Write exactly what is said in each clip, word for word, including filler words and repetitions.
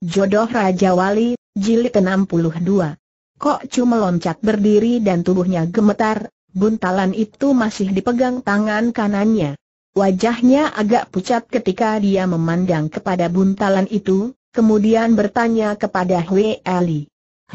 Jodoh Rajawali, Jilid enam puluh dua. Kok Cu meloncat berdiri dan tubuhnya gemetar, buntalan itu masih dipegang tangan kanannya. Wajahnya agak pucat ketika dia memandang kepada buntalan itu, kemudian bertanya kepada Hwe Eli.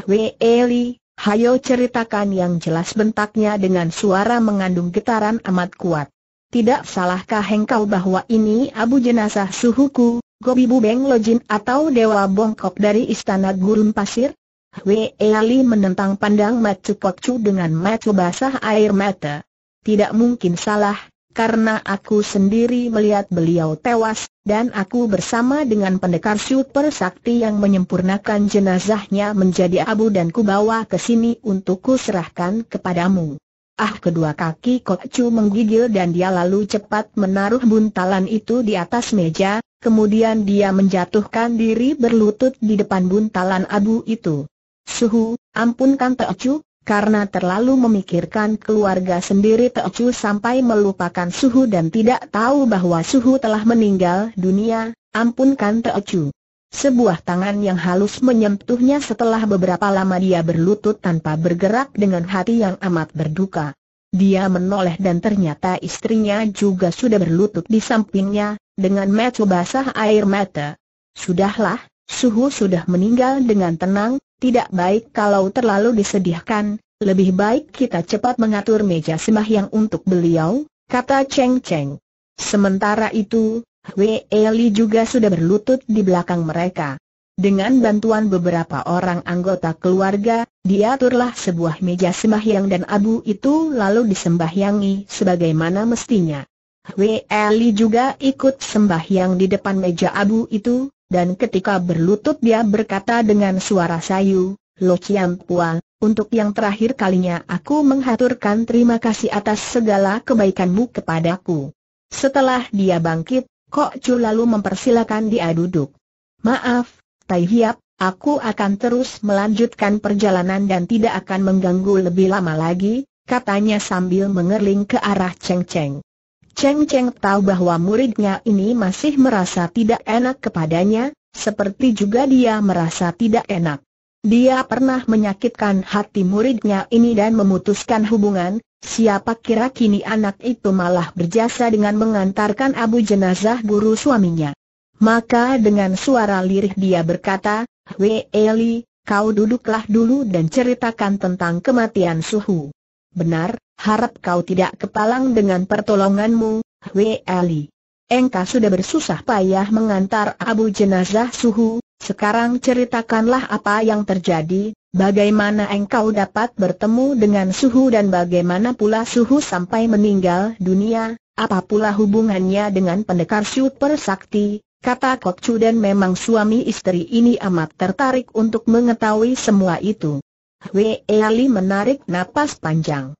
Hwe Eli, hayo ceritakan yang jelas, bentaknya dengan suara mengandung getaran amat kuat. Tidak salahkah engkau bahwa ini Abu Jenazah Suhuku, Gobi Bu Beng Lo-jin atau Dewa Bongkok dari Istana Gurun Pasir? Hwe Eli menentang pandang mata Kok Cu dengan mata basah air mata. Tidak mungkin salah, karena aku sendiri melihat beliau tewas, dan aku bersama dengan pendekar super sakti yang menyempurnakan jenazahnya menjadi abu dan ku bawa ke sini untuk ku serahkan kepadamu. Ah, kedua kaki Kok Cu menggigil dan dia lalu cepat menaruh buntalan itu di atas meja. Kemudian dia menjatuhkan diri berlutut di depan buntalan abu itu. Suhu, ampunkan Teocu, karena terlalu memikirkan keluarga sendiri. Teocu sampai melupakan Suhu dan tidak tahu bahwa Suhu telah meninggal dunia. Ampunkan Teocu. Sebuah tangan yang halus menyentuhnya. Setelah beberapa lama dia berlutut tanpa bergerak dengan hati yang amat berduka. Dia menoleh dan ternyata istrinya juga sudah berlutut di sampingnya, dengan mata basah air mata. Sudahlah, Suhu sudah meninggal dengan tenang, tidak baik kalau terlalu disedihkan, lebih baik kita cepat mengatur meja sembahyang untuk beliau, kata Cheng Cheng. Sementara itu, Hwe Eli juga sudah berlutut di belakang mereka. Dengan bantuan beberapa orang anggota keluarga, diaturlah sebuah meja sembahyang dan abu itu lalu disembahyangi sebagaimana mestinya. Hwe Eli juga ikut sembahyang di depan meja abu itu, dan ketika berlutut dia berkata dengan suara sayu, Luqian Pua, untuk yang terakhir kalinya aku menghaturkan terima kasih atas segala kebaikanmu kepadaku. Setelah dia bangkit, Kok Cu lalu mempersilakan dia duduk. Maaf, Tai Hiap, aku akan terus melanjutkan perjalanan dan tidak akan mengganggu lebih lama lagi, katanya sambil mengerling ke arah Cheng Cheng. Cheng Cheng tahu bahwa muridnya ini masih merasa tidak enak kepadanya, seperti juga dia merasa tidak enak. Dia pernah menyakitkan hati muridnya ini dan memutuskan hubungan. Siapa kira kini anak itu malah berjasa dengan mengantarkan abu jenazah guru suaminya. Maka dengan suara lirih dia berkata, Hwe Eli, kau duduklah dulu dan ceritakan tentang kematian Suhu. Benar, harap kau tidak kepalang dengan pertolonganmu, Hwe Eli. Engkau sudah bersusah payah mengantar abu jenazah Suhu, sekarang ceritakanlah apa yang terjadi, bagaimana engkau dapat bertemu dengan Suhu dan bagaimana pula Suhu sampai meninggal dunia, apa pula hubungannya dengan pendekar super sakti. Kata Kok Cu dan memang suami istri ini amat tertarik untuk mengetahui semua itu. Hwe Eli menarik napas panjang.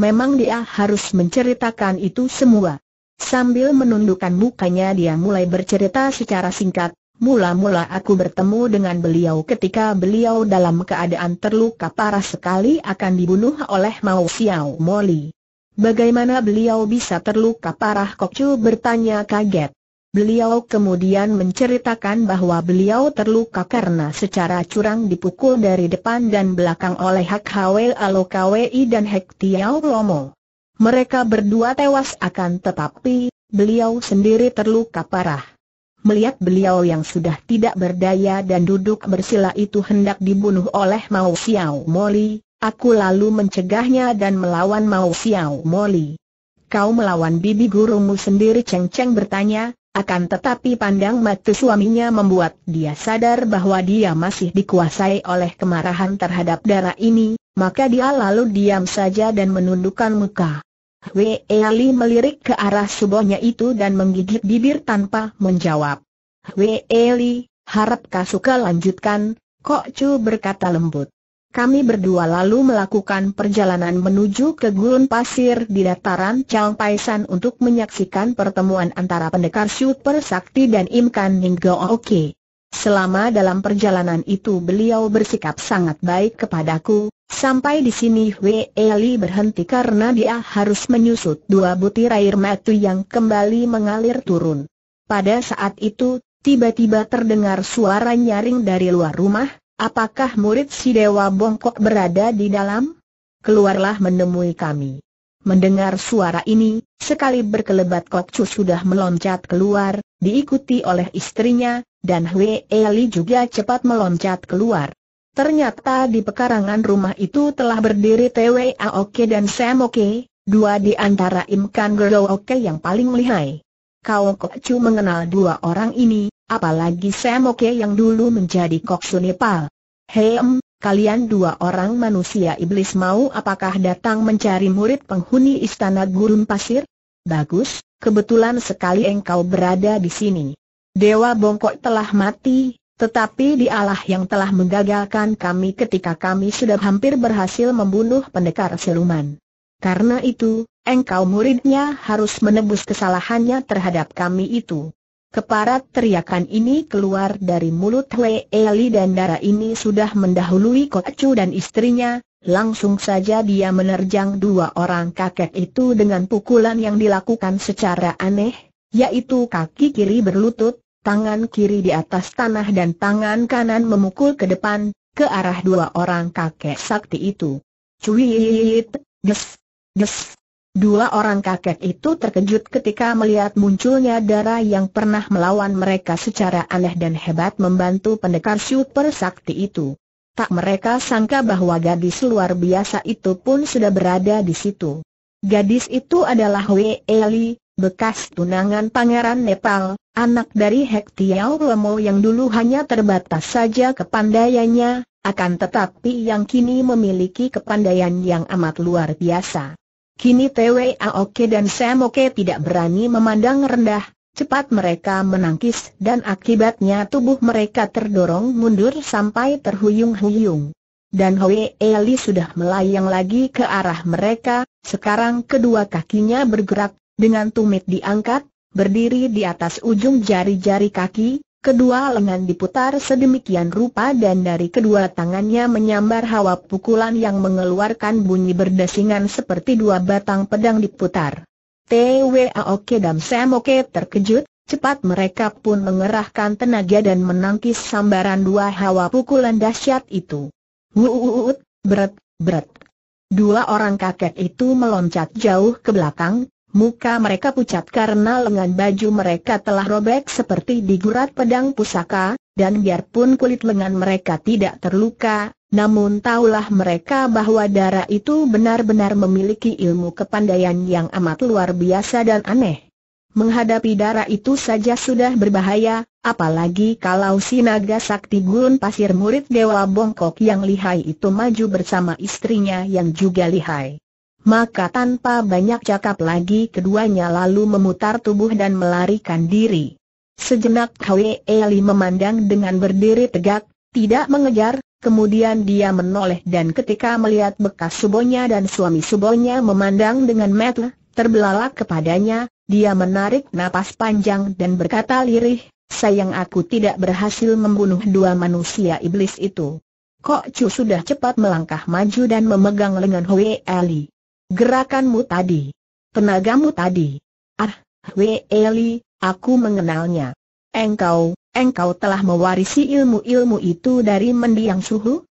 Memang dia harus menceritakan itu semua. Sambil menundukkan mukanya dia mulai bercerita secara singkat. Mula-mula aku bertemu dengan beliau ketika beliau dalam keadaan terluka parah sekali akan dibunuh oleh Mauw Siauw Moli. Bagaimana beliau bisa terluka parah? Kok Cu bertanya kaget. Beliau kemudian menceritakan bahwa beliau terluka karena secara curang dipukul dari depan dan belakang oleh Hwe Eli dan Hek Tiauw Lo-mo. Mereka berdua tewas akan tetapi, beliau sendiri terluka parah. Melihat beliau yang sudah tidak berdaya dan duduk bersila itu hendak dibunuh oleh Mauw Siauw Moli, aku lalu mencegahnya dan melawan Mauw Siauw Moli. Kau melawan bibi gurumu sendiri? Cheng Cheng bertanya. Akan tetapi pandang mata suaminya membuat dia sadar bahwa dia masih dikuasai oleh kemarahan terhadap darah ini, maka dia lalu diam saja dan menundukkan muka. Hwe Eli melirik ke arah subuhnya itu dan menggigit bibir tanpa menjawab. Hwe Eli, harap kau suka lanjutkan, Kok Cu berkata lembut. Kami berdua lalu melakukan perjalanan menuju ke gurun pasir di dataran Changpaisan untuk menyaksikan pertemuan antara pendekar super sakti dan Im Kan Ning Go-ok. Selama dalam perjalanan itu beliau bersikap sangat baik kepadaku. Sampai di sini Hwe Eli berhenti karena dia harus menyusut dua butir air mata yang kembali mengalir turun. Pada saat itu, Tiba-tiba terdengar suara nyaring dari luar rumah, "Apakah murid si Dewa Bongkok berada di dalam? Keluarlah menemui kami." Mendengar suara ini, sekali berkelebat Kok Cu sudah meloncat keluar, diikuti oleh istrinya, dan Hwe Eli juga cepat meloncat keluar. Ternyata di pekarangan rumah itu telah berdiri Twa-ok dan Semoke, dua di antara Imkanggerooke yang paling lihai. Kalau Kok Cu mengenal dua orang ini, apalagi Semoke yang dulu menjadi Kok Cu Nepal. "Hem, kalian dua orang manusia iblis mau apakah datang mencari murid penghuni Istana Gurun Pasir? Bagus, kebetulan sekali engkau berada di sini. Dewa Bongkok telah mati, tetapi dialah yang telah menggagalkan kami ketika kami sudah hampir berhasil membunuh pendekar siluman. Karena itu, engkau muridnya harus menebus kesalahannya terhadap kami itu." Keparat teriakan ini keluar dari mulut Hwe Eli dan darah ini sudah mendahului Kok Cu dan istrinya. Langsung saja dia menerjang dua orang kakek itu dengan pukulan yang dilakukan secara aneh, yaitu kaki kiri berlutut, tangan kiri di atas tanah dan tangan kanan memukul ke depan, ke arah dua orang kakek sakti itu. Cuit, des, des. Dua orang kakek itu terkejut ketika melihat munculnya darah yang pernah melawan mereka secara aneh dan hebat membantu pendekar super sakti itu. Tak mereka sangka bahwa gadis luar biasa itu pun sudah berada di situ. Gadis itu adalah Hwe Eli, bekas tunangan Pangeran Nepal, anak dari Hek Tiauw Lo-mo yang dulu hanya terbatas saja kepandaiannya, akan tetapi yang kini memiliki kepandaian yang amat luar biasa. Kini Twa-ok dan Semoke tidak berani memandang rendah, cepat mereka menangkis dan akibatnya tubuh mereka terdorong mundur sampai terhuyung-huyung. Dan Hwe Eli sudah melayang lagi ke arah mereka, sekarang kedua kakinya bergerak, dengan tumit diangkat, berdiri di atas ujung jari-jari kaki, kedua lengan diputar sedemikian rupa dan dari kedua tangannya menyambar hawa pukulan yang mengeluarkan bunyi berdesingan seperti dua batang pedang diputar. Twa-ok dan Semoke terkejut, cepat mereka pun mengerahkan tenaga dan menangkis sambaran dua hawa pukulan dahsyat itu. Wuut, beret, beret. Dua orang kakek itu meloncat jauh ke belakang. Muka mereka pucat karena lengan baju mereka telah robek seperti digurat pedang pusaka, dan biarpun kulit lengan mereka tidak terluka, namun tahulah mereka bahwa darah itu benar-benar memiliki ilmu kepandaian yang amat luar biasa dan aneh. Menghadapi darah itu saja sudah berbahaya, apalagi kalau si naga sakti Gurun Pasir murid Dewa Bongkok yang lihai itu maju bersama istrinya yang juga lihai. Maka tanpa banyak cakap lagi keduanya lalu memutar tubuh dan melarikan diri. Sejenak Hwe Eli memandang dengan berdiri tegak, tidak mengejar, kemudian dia menoleh dan ketika melihat bekas subonya dan suami subonya memandang dengan mata terbelalak kepadanya, dia menarik napas panjang dan berkata lirih, "Sayang aku tidak berhasil membunuh dua manusia iblis itu." Kok Cu sudah cepat melangkah maju dan memegang lengan Hwe Eli. "Gerakanmu tadi, tenagamu tadi. Ah, Hwe Eli, aku mengenalnya. Engkau, engkau telah mewarisi ilmu-ilmu itu dari mendiang suhu?"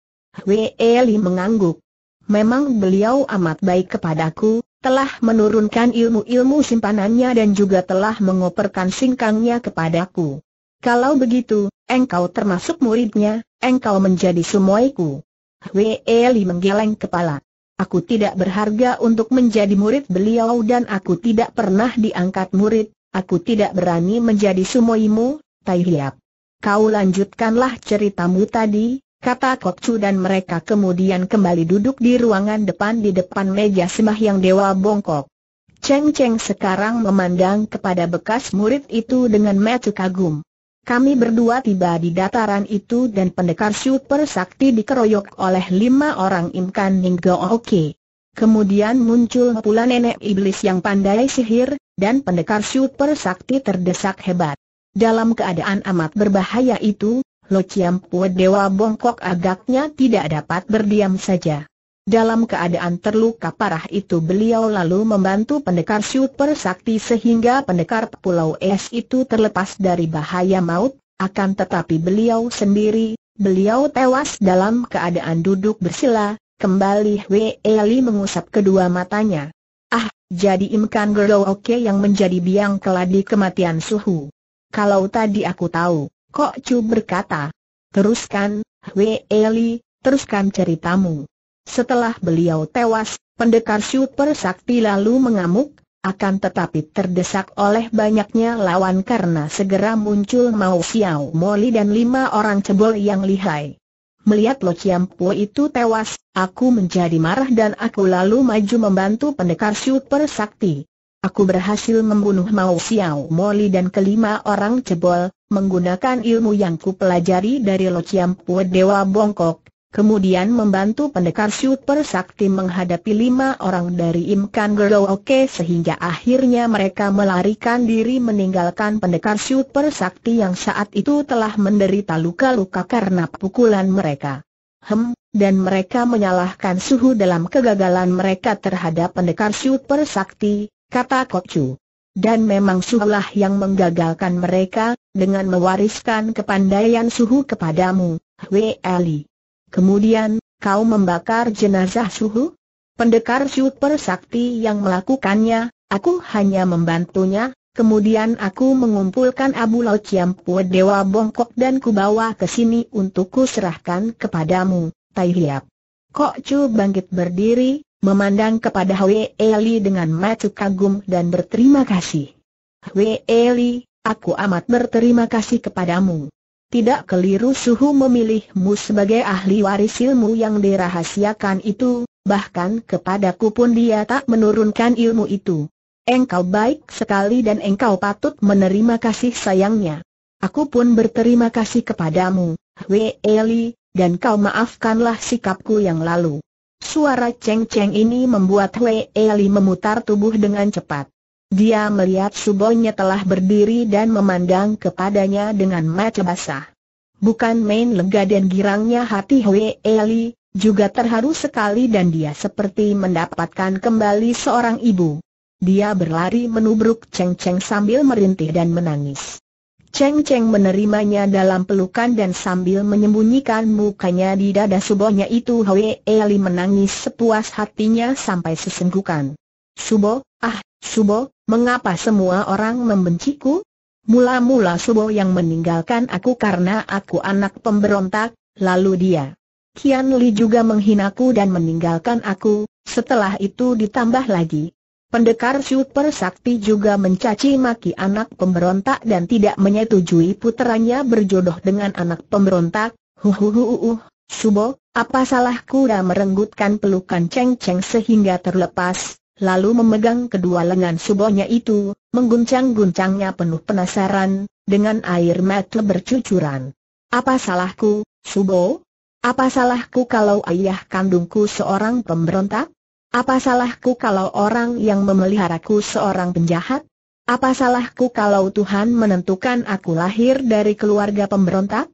Hwe Eli mengangguk. "Memang beliau amat baik kepadaku, telah menurunkan ilmu-ilmu simpanannya dan juga telah mengoperkan singkangnya kepadaku." "Kalau begitu, engkau termasuk muridnya, engkau menjadi sumoiku." Hwe Eli menggeleng kepala. "Aku tidak berharga untuk menjadi murid beliau dan aku tidak pernah diangkat murid, aku tidak berani menjadi sumoimu, Tai Hiap." "Kau lanjutkanlah ceritamu tadi," kata Kok Cu dan mereka kemudian kembali duduk di ruangan depan di depan meja sembahyang Dewa Bongkok. Cheng Cheng sekarang memandang kepada bekas murid itu dengan mata kagum. "Kami berdua tiba di dataran itu dan pendekar super sakti dikeroyok oleh lima orang Im Kan Ning Go-ok. Kemudian muncul pula nenek iblis yang pandai sihir, dan pendekar super sakti terdesak hebat. Dalam keadaan amat berbahaya itu, Luqian Pua Dewa Bongkok agaknya tidak dapat berdiam saja. Dalam keadaan terluka parah itu beliau lalu membantu pendekar super sakti sehingga pendekar Pulau Es itu terlepas dari bahaya maut, akan tetapi beliau sendiri, beliau tewas dalam keadaan duduk bersila, kembali Hwe Eli mengusap kedua matanya. Ah, jadi Imkanggerooke yang menjadi biang keladi kematian Suhu. Kalau tadi aku tahu, Kok Cu berkata. Teruskan, Hwe Eli, teruskan ceritamu. Setelah beliau tewas, pendekar super sakti lalu mengamuk, akan tetapi terdesak oleh banyaknya lawan karena segera muncul Mauw Siauw Moli dan lima orang cebol yang lihai. Melihat Luqian Pua itu tewas, aku menjadi marah dan aku lalu maju membantu pendekar super sakti. Aku berhasil membunuh Mauw Siauw Moli dan kelima orang cebol, menggunakan ilmu yang kupelajari dari Luqian Pua Dewa Bongkok. Kemudian membantu pendekar super sakti menghadapi lima orang dari Imkanggerooke sehingga akhirnya mereka melarikan diri meninggalkan pendekar super sakti yang saat itu telah menderita luka-luka karena pukulan mereka. Hem, dan mereka menyalahkan Suhu dalam kegagalan mereka terhadap pendekar super sakti, kata Kok Cu. Dan memang Suhulah yang menggagalkan mereka, dengan mewariskan kepandaian Suhu kepadamu, Hwe Eli. Kemudian, kau membakar jenazah Suhu? Pendekar super sakti yang melakukannya, aku hanya membantunya, kemudian aku mengumpulkan Abu Luqian Pua Dewa Bongkok dan kubawa ke sini untuk kuserahkan kepadamu, Tai Hiap. Kok Cu bangkit berdiri, memandang kepada Hwe Eli dengan mata kagum dan berterima kasih. Hwe Eli, aku amat berterima kasih kepadamu. Tidak keliru Suhu memilihmu sebagai ahli waris ilmu yang dirahasiakan itu, bahkan kepadaku pun dia tak menurunkan ilmu itu. Engkau baik sekali dan engkau patut menerima kasih sayangnya. Aku pun berterima kasih kepadamu, Hwe Eli, dan kau maafkanlah sikapku yang lalu. Suara Cheng Cheng ini membuat Hwe Eli memutar tubuh dengan cepat. Dia melihat subonya telah berdiri dan memandang kepadanya dengan mata basah. Bukan main lega dan girangnya hati Hwe Eli, juga terharu sekali dan dia seperti mendapatkan kembali seorang ibu. Dia berlari menubruk Cheng Cheng sambil merintih dan menangis. Cheng Cheng menerimanya dalam pelukan dan sambil menyembunyikan mukanya di dada subonya itu Hwe Eli menangis sepuas hatinya sampai sesenggukan. Subo, ah, Subo. Mengapa semua orang membenciku? Mula-mula Subo yang meninggalkan aku karena aku anak pemberontak, lalu dia Kian Li juga menghinaku dan meninggalkan aku, setelah itu ditambah lagi pendekar super sakti juga mencaci maki anak pemberontak dan tidak menyetujui puteranya berjodoh dengan anak pemberontak. Huhuhuhuh, Subo, apa salahku? Dah merenggutkan pelukan Cheng Cheng sehingga terlepas, lalu memegang kedua lengan subonya itu, mengguncang-guncangnya penuh penasaran, dengan air mata bercucuran. Apa salahku, Subo? Apa salahku kalau ayah kandungku seorang pemberontak? Apa salahku kalau orang yang memeliharaku seorang penjahat? Apa salahku kalau Tuhan menentukan aku lahir dari keluarga pemberontak?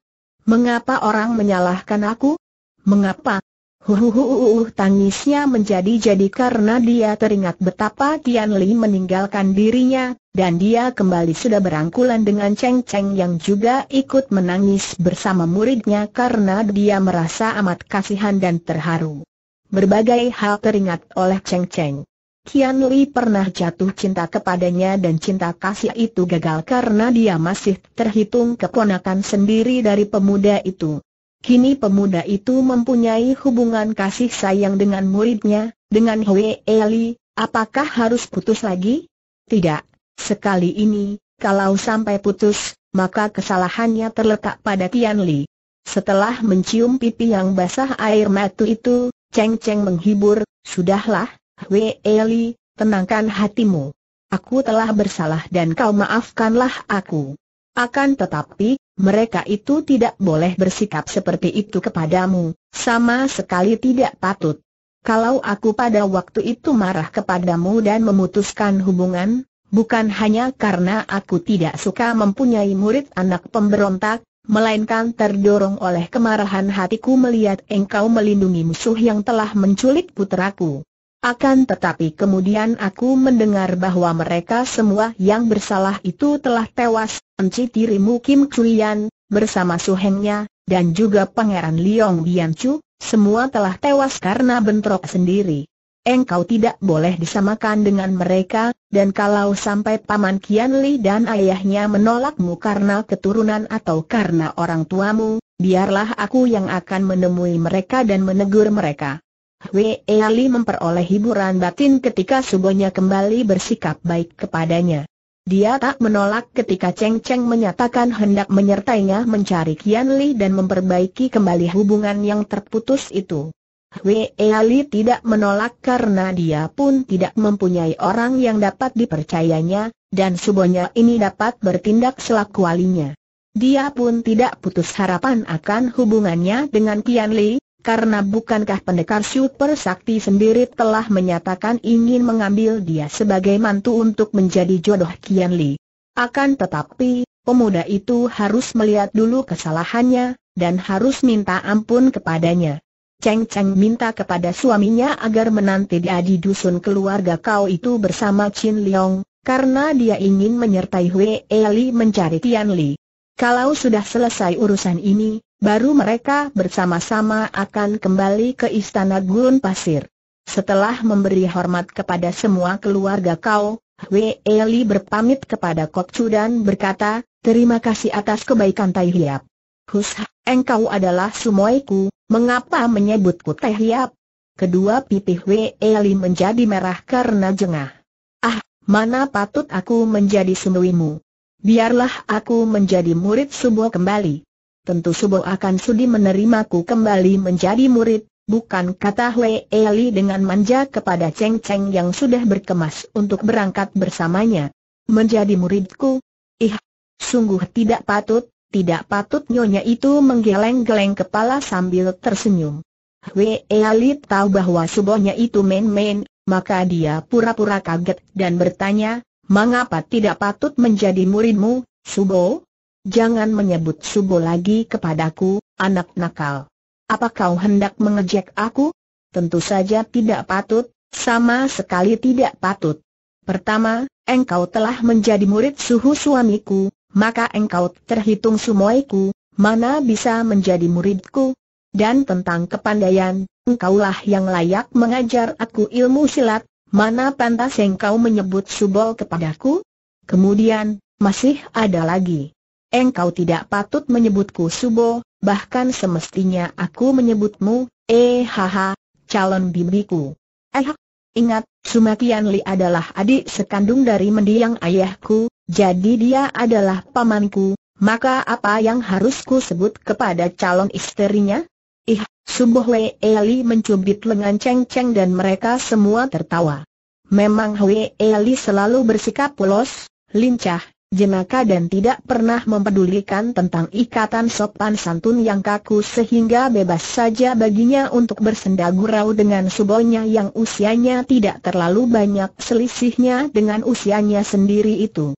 Mengapa orang menyalahkan aku? Mengapa? Huhuhuhuhuh, tangisnya menjadi-jadi karena dia teringat betapa Kian Li meninggalkan dirinya, dan dia kembali sudah berangkulan dengan Cheng Cheng yang juga ikut menangis bersama muridnya karena dia merasa amat kasihan dan terharu. Berbagai hal teringat oleh Cheng Cheng. Kian Li pernah jatuh cinta kepadanya dan cinta kasih itu gagal karena dia masih terhitung keponakan sendiri dari pemuda itu. Kini pemuda itu mempunyai hubungan kasih sayang dengan muridnya, dengan Hwe Eli. Apakah harus putus lagi? Tidak. Sekali ini, kalau sampai putus, maka kesalahannya terletak pada Kian Li. Setelah mencium pipi yang basah air mata itu, Cheng Cheng menghibur, sudahlah, Hwe Eli, tenangkan hatimu. Aku telah bersalah dan kau maafkanlah aku. Akan tetapi, mereka itu tidak boleh bersikap seperti itu kepadamu, sama sekali tidak patut. Kalau aku pada waktu itu marah kepadamu dan memutuskan hubungan, bukan hanya karena aku tidak suka mempunyai murid anak pemberontak, melainkan terdorong oleh kemarahan hatiku melihat engkau melindungi musuh yang telah menculik puteraku. Akan tetapi kemudian aku mendengar bahwa mereka semua yang bersalah itu telah tewas, enci tirimu Kim Chuyan, bersama suhengnya, dan juga Pangeran Liong Biancu, semua telah tewas karena bentrok sendiri. Engkau tidak boleh disamakan dengan mereka, dan kalau sampai Paman Kian Li dan ayahnya menolakmu karena keturunan atau karena orang tuamu, biarlah aku yang akan menemui mereka dan menegur mereka. Hwe Eli memperoleh hiburan batin ketika subonya kembali bersikap baik kepadanya. Dia tak menolak ketika Cheng Cheng menyatakan hendak menyertainya mencari Kian Li dan memperbaiki kembali hubungan yang terputus itu. Hwe Eli tidak menolak karena dia pun tidak mempunyai orang yang dapat dipercayanya, dan subonya ini dapat bertindak selaku walinya. Dia pun tidak putus harapan akan hubungannya dengan Kian Li, karena bukankah pendekar super sakti sendiri telah menyatakan ingin mengambil dia sebagai mantu untuk menjadi jodoh Kian Li. Akan tetapi, pemuda itu harus melihat dulu kesalahannya, dan harus minta ampun kepadanya. Cheng Cheng minta kepada suaminya agar menanti dia di dusun keluarga kau itu bersama Cin Liong, karena dia ingin menyertai Hwe Eli mencari Kian Li. Kalau sudah selesai urusan ini, baru mereka bersama-sama akan kembali ke Istana Gurun Pasir. Setelah memberi hormat kepada semua keluarga kau, Hwe Eli berpamit kepada Kok Cu dan berkata, terima kasih atas kebaikan Tai Hiap. Husha, engkau adalah sumoiku. Mengapa menyebutku Teh Hiap? Kedua pipih Hwe Eli menjadi merah karena jengah. Ah, mana patut aku menjadi sunuimu? Biarlah aku menjadi murid subo kembali. Tentu subo akan sudi menerimaku kembali menjadi murid, bukan, kata Hwe Eli dengan manja kepada Cheng Cheng yang sudah berkemas untuk berangkat bersamanya. Menjadi muridku? Ih, sungguh tidak patut. Tidak patut, nyonya itu menggeleng-geleng kepala sambil tersenyum. Hwe Eli tahu bahwa subonya itu main-main, maka dia pura-pura kaget dan bertanya, mengapa tidak patut menjadi muridmu, subo? Jangan menyebut subo lagi kepadaku, anak nakal. Apa kau hendak mengejek aku? Tentu saja tidak patut, sama sekali tidak patut. Pertama, engkau telah menjadi murid suhu suamiku, maka engkau terhitung sumoiku, mana bisa menjadi muridku? Dan tentang kepandaian, engkaulah yang layak mengajar aku ilmu silat, mana pantas engkau menyebut subo kepadaku? Kemudian, masih ada lagi. Engkau tidak patut menyebutku subo, bahkan semestinya aku menyebutmu, eh haha, calon bibiku. Eh, ingat, Suma Kian Li adalah adik sekandung dari mendiang ayahku. Jadi dia adalah pamanku, maka apa yang harus ku sebut kepada calon istrinya? Ih, subuh Hwe Eli mencubit lengan Cheng Cheng dan mereka semua tertawa. Memang Hwe Eli selalu bersikap polos, lincah, jenaka dan tidak pernah mempedulikan tentang ikatan sopan santun yang kaku sehingga bebas saja baginya untuk bersenda gurau dengan subonya yang usianya tidak terlalu banyak selisihnya dengan usianya sendiri itu.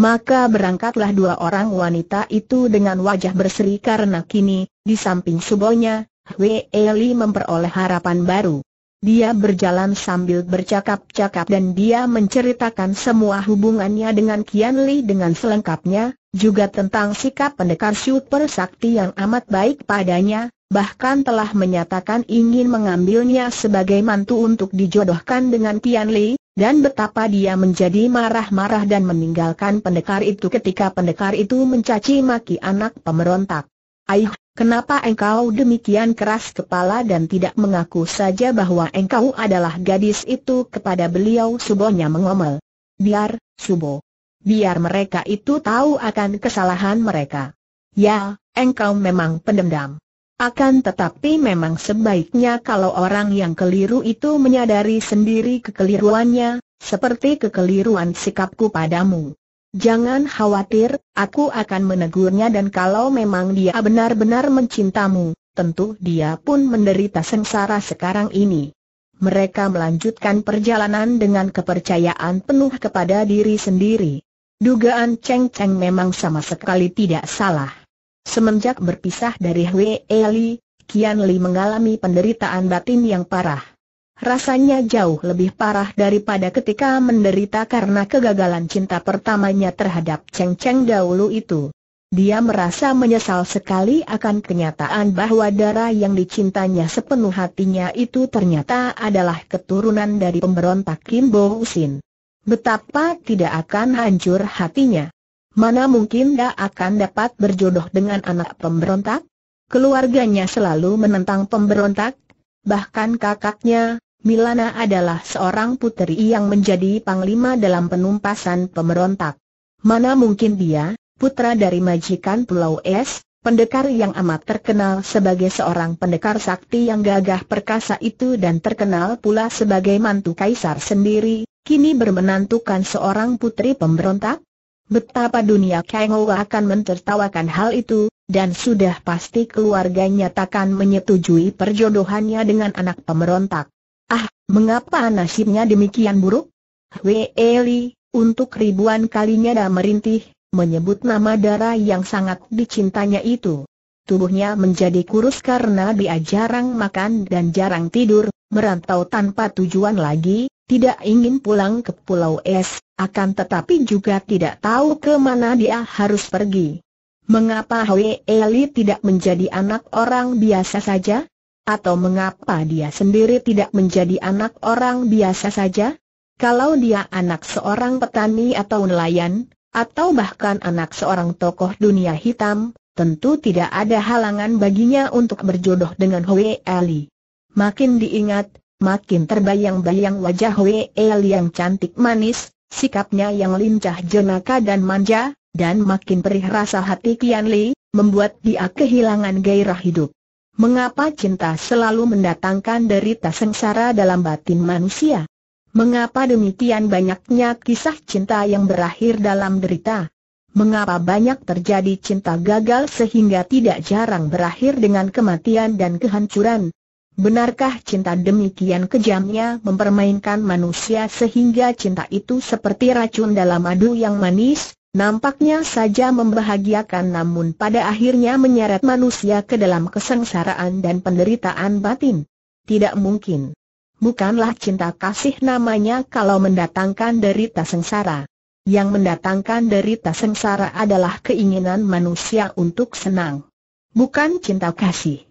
Maka berangkatlah dua orang wanita itu dengan wajah berseri karena kini, di samping subonya, Hwe Eli memperoleh harapan baru. Dia berjalan sambil bercakap-cakap dan dia menceritakan semua hubungannya dengan Kian Li dengan selengkapnya, juga tentang sikap pendekar super sakti yang amat baik padanya, bahkan telah menyatakan ingin mengambilnya sebagai mantu untuk dijodohkan dengan Kian Li. Dan betapa dia menjadi marah-marah dan meninggalkan pendekar itu ketika pendekar itu mencaci maki anak pemberontak. Aih, kenapa engkau demikian keras kepala dan tidak mengaku saja bahwa engkau adalah gadis itu? Kepada beliau subonya mengomel. Biar, subo. Biar mereka itu tahu akan kesalahan mereka. Ya, engkau memang pendendam. Akan tetapi memang sebaiknya kalau orang yang keliru itu menyadari sendiri kekeliruannya, seperti kekeliruan sikapku padamu. Jangan khawatir, aku akan menegurnya dan kalau memang dia benar-benar mencintamu, tentu dia pun menderita sengsara sekarang ini. Mereka melanjutkan perjalanan dengan kepercayaan penuh kepada diri sendiri. Dugaan Cheng Cheng memang sama sekali tidak salah. Semenjak berpisah dari Hwe Eli, Kian Li mengalami penderitaan batin yang parah. Rasanya jauh lebih parah daripada ketika menderita karena kegagalan cinta pertamanya terhadap Cheng Cheng dahulu itu. Dia merasa menyesal sekali akan kenyataan bahwa darah yang dicintanya sepenuh hatinya itu ternyata adalah keturunan dari pemberontak Kim Bo Sin. Betapa tidak akan hancur hatinya. Mana mungkin dia akan dapat berjodoh dengan anak pemberontak? Keluarganya selalu menentang pemberontak. Bahkan kakaknya, Milana, adalah seorang puteri yang menjadi panglima dalam penumpasan pemberontak. Mana mungkin dia, putra dari majikan Pulau Es, pendekar yang amat terkenal sebagai seorang pendekar sakti yang gagah perkasa itu dan terkenal pula sebagai mantu kaisar sendiri, kini bermenantukan seorang putri pemberontak? Betapa dunia Kengou akan mentertawakan hal itu, dan sudah pasti keluarganya takkan menyetujui perjodohannya dengan anak pemberontak. Ah, mengapa nasibnya demikian buruk? Hwe Eli, untuk ribuan kalinya dah merintih, menyebut nama darah yang sangat dicintanya itu. Tubuhnya menjadi kurus karena dia jarang makan dan jarang tidur, merantau tanpa tujuan lagi, tidak ingin pulang ke Pulau Es, akan tetapi juga tidak tahu ke mana dia harus pergi. Mengapa Hwe Eli tidak menjadi anak orang biasa saja? Atau mengapa dia sendiri tidak menjadi anak orang biasa saja? Kalau dia anak seorang petani atau nelayan, atau bahkan anak seorang tokoh dunia hitam, tentu tidak ada halangan baginya untuk berjodoh dengan Hwe Eli. Makin diingat, makin terbayang-bayang wajah Hwe Eli yang cantik manis, sikapnya yang lincah jenaka dan manja, dan makin perih rasa hati Kian Li, membuat dia kehilangan gairah hidup. Mengapa cinta selalu mendatangkan derita sengsara dalam batin manusia? Mengapa demikian banyaknya kisah cinta yang berakhir dalam derita? Mengapa banyak terjadi cinta gagal sehingga tidak jarang berakhir dengan kematian dan kehancuran? Benarkah cinta demikian kejamnya mempermainkan manusia sehingga cinta itu seperti racun dalam madu yang manis, nampaknya saja membahagiakan namun pada akhirnya menyeret manusia ke dalam kesengsaraan dan penderitaan batin? Tidak mungkin. Bukanlah cinta kasih namanya kalau mendatangkan derita sengsara. Yang mendatangkan derita sengsara adalah keinginan manusia untuk senang. Bukan cinta kasih.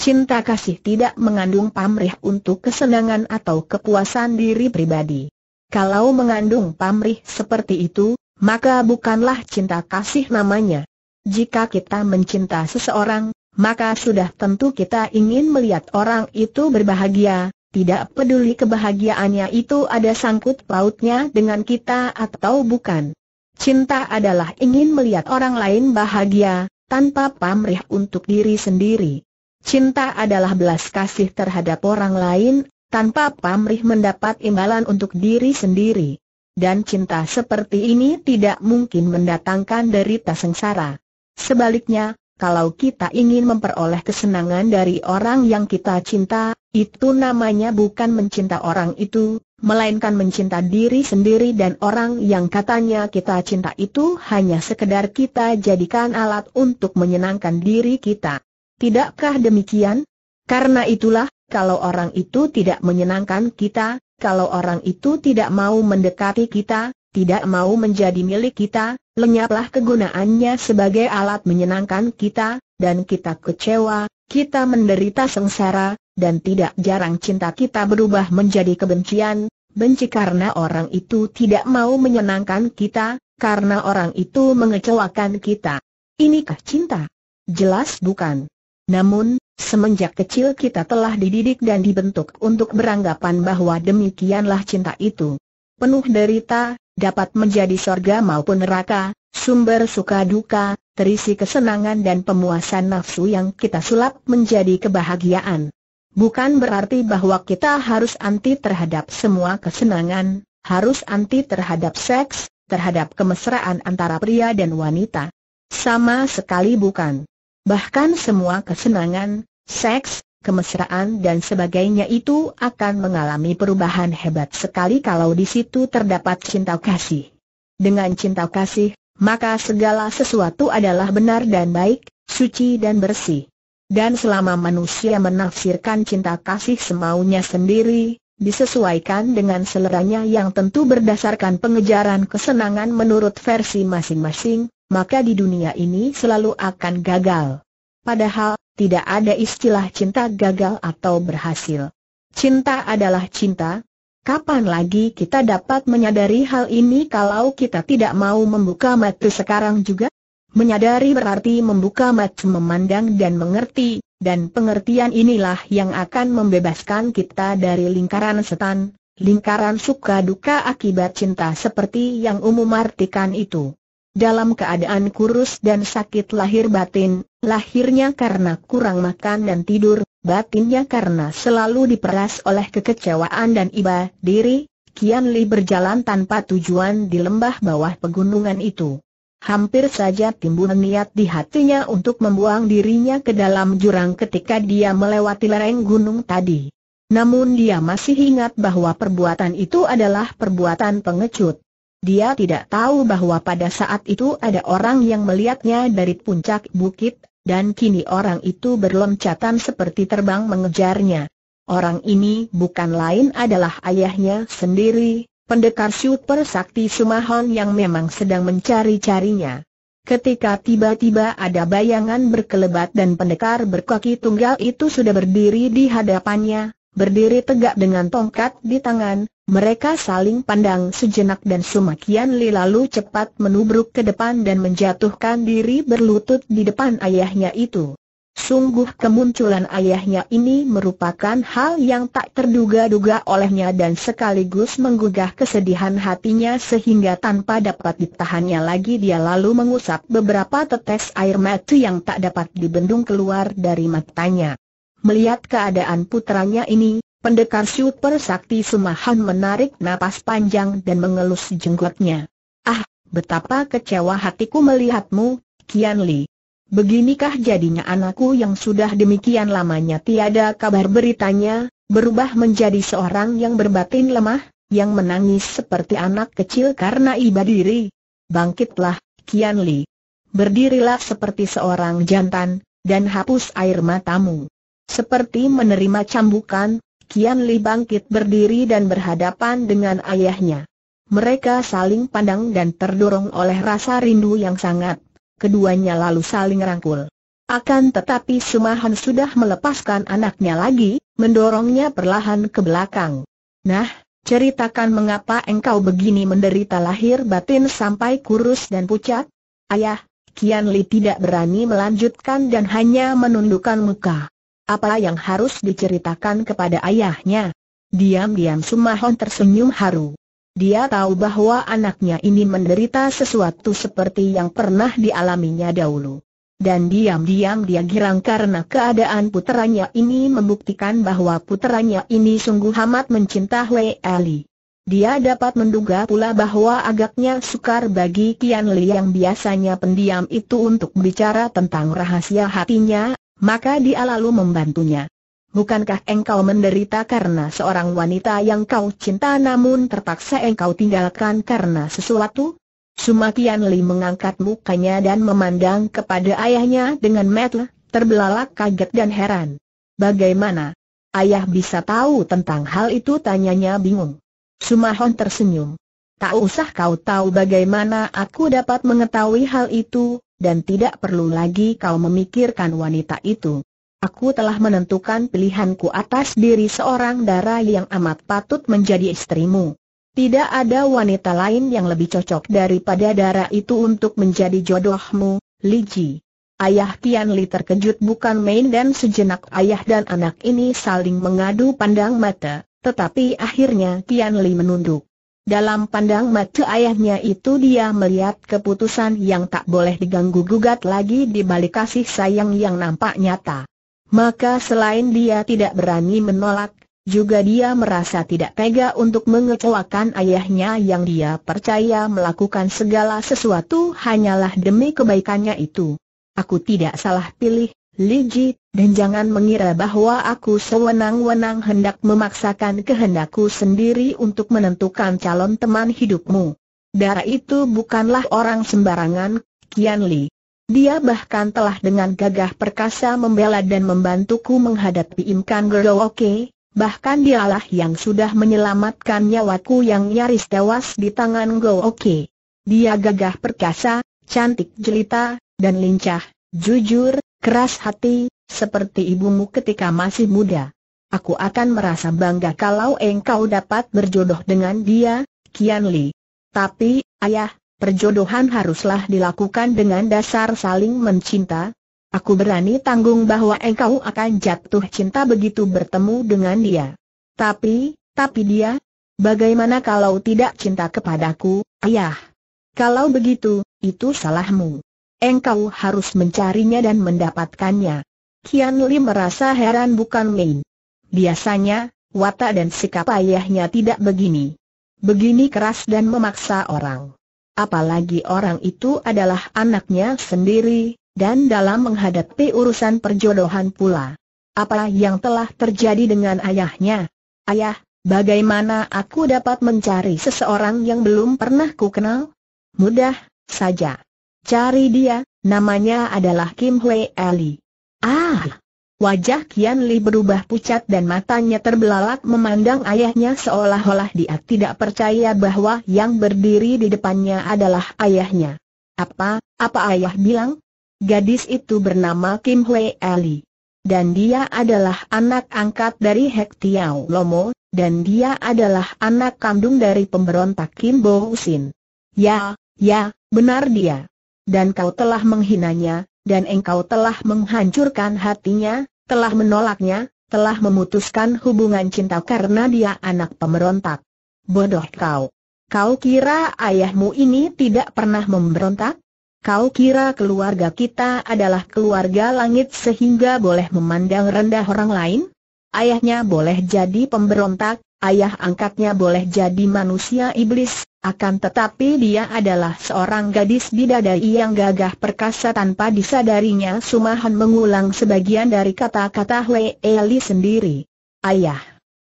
Cinta kasih tidak mengandung pamrih untuk kesenangan atau kepuasan diri pribadi. Kalau mengandung pamrih seperti itu, maka bukanlah cinta kasih namanya. Jika kita mencinta seseorang, maka sudah tentu kita ingin melihat orang itu berbahagia. Tidak peduli kebahagiaannya itu ada sangkut pautnya dengan kita atau bukan. Cinta adalah ingin melihat orang lain bahagia, tanpa pamrih untuk diri sendiri. Cinta adalah belas kasih terhadap orang lain, tanpa pamrih mendapat imbalan untuk diri sendiri. Dan cinta seperti ini tidak mungkin mendatangkan derita sengsara. Sebaliknya, kalau kita ingin memperoleh kesenangan dari orang yang kita cinta, itu namanya bukan mencinta orang itu, melainkan mencinta diri sendiri dan orang yang katanya kita cinta itu hanya sekedar kita jadikan alat untuk menyenangkan diri kita. Tidakkah demikian? Karena itulah, kalau orang itu tidak menyenangkan kita, kalau orang itu tidak mau mendekati kita, tidak mau menjadi milik kita, lenyaplah kegunaannya sebagai alat menyenangkan kita, dan kita kecewa, kita menderita sengsara, dan tidak jarang cinta kita berubah menjadi kebencian, benci karena orang itu tidak mau menyenangkan kita, karena orang itu mengecewakan kita. Inikah cinta? Jelas bukan. Namun, semenjak kecil kita telah dididik dan dibentuk untuk beranggapan bahwa demikianlah cinta itu. Penuh derita, dapat menjadi sorga maupun neraka, sumber suka duka, terisi kesenangan dan pemuasan nafsu yang kita sulap menjadi kebahagiaan. Bukan berarti bahwa kita harus anti terhadap semua kesenangan, harus anti terhadap seks, terhadap kemesraan antara pria dan wanita. Sama sekali bukan. Bahkan semua kesenangan, seks, kemesraan dan sebagainya itu akan mengalami perubahan hebat sekali kalau di situ terdapat cinta kasih. Dengan cinta kasih, maka segala sesuatu adalah benar dan baik, suci dan bersih. Dan selama manusia menafsirkan cinta kasih semaunya sendiri, disesuaikan dengan seleranya yang tentu berdasarkan pengejaran kesenangan menurut versi masing-masing, maka di dunia ini selalu akan gagal. Padahal, tidak ada istilah cinta gagal atau berhasil. Cinta adalah cinta. Kapan lagi kita dapat menyadari hal ini kalau kita tidak mau membuka mata sekarang juga? Menyadari berarti membuka mata memandang dan mengerti, dan pengertian inilah yang akan membebaskan kita dari lingkaran setan, lingkaran suka duka akibat cinta seperti yang umum artikan itu. Dalam keadaan kurus dan sakit lahir batin, lahirnya karena kurang makan dan tidur, batinnya karena selalu diperas oleh kekecewaan dan iba diri, Kian Li berjalan tanpa tujuan di lembah bawah pegunungan itu. Hampir saja timbul niat di hatinya untuk membuang dirinya ke dalam jurang ketika dia melewati lereng gunung tadi. Namun dia masih ingat bahwa perbuatan itu adalah perbuatan pengecut. Dia tidak tahu bahwa pada saat itu ada orang yang melihatnya dari puncak bukit, dan kini orang itu berloncatan seperti terbang mengejarnya. Orang ini bukan lain adalah ayahnya sendiri, pendekar super sakti Suma Han yang memang sedang mencari-carinya. Ketika tiba-tiba ada bayangan berkelebat dan pendekar berkaki tunggal itu sudah berdiri di hadapannya, berdiri tegak dengan tongkat di tangan. Mereka saling pandang sejenak dan Suma Kian Li lalu cepat menubruk ke depan dan menjatuhkan diri berlutut di depan ayahnya itu. Sungguh kemunculan ayahnya ini merupakan hal yang tak terduga-duga olehnya dan sekaligus menggugah kesedihan hatinya sehingga tanpa dapat ditahannya lagi dia lalu mengusap beberapa tetes air mata yang tak dapat dibendung keluar dari matanya. Melihat keadaan putranya ini, pendekar super sakti Suma Han menarik napas panjang dan mengelus jenggotnya. Ah, betapa kecewa hatiku melihatmu, Kian Li. Beginikah jadinya anakku yang sudah demikian lamanya tiada kabar beritanya, berubah menjadi seorang yang berbatin lemah, yang menangis seperti anak kecil karena iba diri. Bangkitlah, Kian Li. Berdirilah seperti seorang jantan, dan hapus air matamu. Seperti menerima cambukan, Kian Li bangkit berdiri dan berhadapan dengan ayahnya. Mereka saling pandang dan terdorong oleh rasa rindu yang sangat. Keduanya lalu saling rangkul. Akan tetapi Suma Han sudah melepaskan anaknya lagi, mendorongnya perlahan ke belakang. Nah, ceritakan mengapa engkau begini menderita lahir batin sampai kurus dan pucat? Ayah, Kian Li tidak berani melanjutkan dan hanya menundukkan muka. Apa yang harus diceritakan kepada ayahnya? Diam-diam Suma Han tersenyum haru. Dia tahu bahwa anaknya ini menderita sesuatu seperti yang pernah dialaminya dahulu. Dan diam-diam dia girang karena keadaan puteranya ini membuktikan bahwa puteranya ini sungguh amat mencinta Hwe Eli. Dia dapat menduga pula bahwa agaknya sukar bagi Kian Li yang biasanya pendiam itu untuk bicara tentang rahasia hatinya. Maka dia lalu membantunya. Bukankah engkau menderita karena seorang wanita yang kau cinta namun terpaksa engkau tinggalkan karena sesuatu? Suma Kian Li mengangkat mukanya dan memandang kepada ayahnya dengan mata terbelalak kaget dan heran. Bagaimana? Ayah bisa tahu tentang hal itu? Tanyanya bingung. Suma Han tersenyum. Tak usah kau tahu bagaimana aku dapat mengetahui hal itu. Dan tidak perlu lagi kau memikirkan wanita itu. Aku telah menentukan pilihanku atas diri seorang dara yang amat patut menjadi istrimu. Tidak ada wanita lain yang lebih cocok daripada dara itu untuk menjadi jodohmu, Li Ji. Ayah Kian Li terkejut bukan main dan sejenak ayah dan anak ini saling mengadu pandang mata, tetapi akhirnya Kian Li menunduk. Dalam pandang mata ayahnya itu dia melihat keputusan yang tak boleh diganggu-gugat lagi di balik kasih sayang yang nampak nyata. Maka selain dia tidak berani menolak, juga dia merasa tidak tega untuk mengecewakan ayahnya yang dia percaya melakukan segala sesuatu hanyalah demi kebaikannya itu. Aku tidak salah pilih, Li Ji, dan jangan mengira bahwa aku sewenang-wenang hendak memaksakan kehendakku sendiri untuk menentukan calon teman hidupmu. Dara itu bukanlah orang sembarangan, Kian Li. Dia bahkan telah dengan gagah perkasa membela dan membantuku menghadapi Imkanggerooke, bahkan dialah yang sudah menyelamatkan nyawaku yang nyaris tewas di tangan Go-oke. Dia gagah perkasa, cantik jelita, dan lincah, jujur, keras hati, seperti ibumu ketika masih muda. Aku akan merasa bangga kalau engkau dapat berjodoh dengan dia, Kian Li. Tapi, ayah, perjodohan haruslah dilakukan dengan dasar saling mencinta. Aku berani tanggung bahwa engkau akan jatuh cinta begitu bertemu dengan dia. Tapi, tapi dia, bagaimana kalau tidak cinta kepadaku, ayah? Kalau begitu, itu salahmu. Engkau harus mencarinya dan mendapatkannya. Kian Li merasa heran bukan main. Biasanya, watak dan sikap ayahnya tidak begini. Begini keras dan memaksa orang. Apalagi orang itu adalah anaknya sendiri, dan dalam menghadapi urusan perjodohan pula. Apa yang telah terjadi dengan ayahnya? Ayah, bagaimana aku dapat mencari seseorang yang belum pernah ku kenal? Mudah saja. Cari dia, namanya adalah Hwe Eli. Ah! Wajah Kian Li berubah pucat dan matanya terbelalak memandang ayahnya seolah-olah dia tidak percaya bahwa yang berdiri di depannya adalah ayahnya. Apa, apa ayah bilang? Gadis itu bernama Hwe Eli. Dan dia adalah anak angkat dari Hek Tiauw Lo-mo, dan dia adalah anak kandung dari pemberontak Kim Bo Sin. Ya, ya, benar dia. Dan kau telah menghinanya, dan engkau telah menghancurkan hatinya, telah menolaknya, telah memutuskan hubungan cinta karena dia anak pemberontak. Bodoh kau. Kau kira ayahmu ini tidak pernah memberontak? Kau kira keluarga kita adalah keluarga langit sehingga boleh memandang rendah orang lain? Ayahnya boleh jadi pemberontak, ayah angkatnya boleh jadi manusia iblis, akan tetapi dia adalah seorang gadis bidadari yang gagah perkasa tanpa disadarinya. Suma Han mengulang sebagian dari kata-kata Hwe Eli sendiri. Ayah.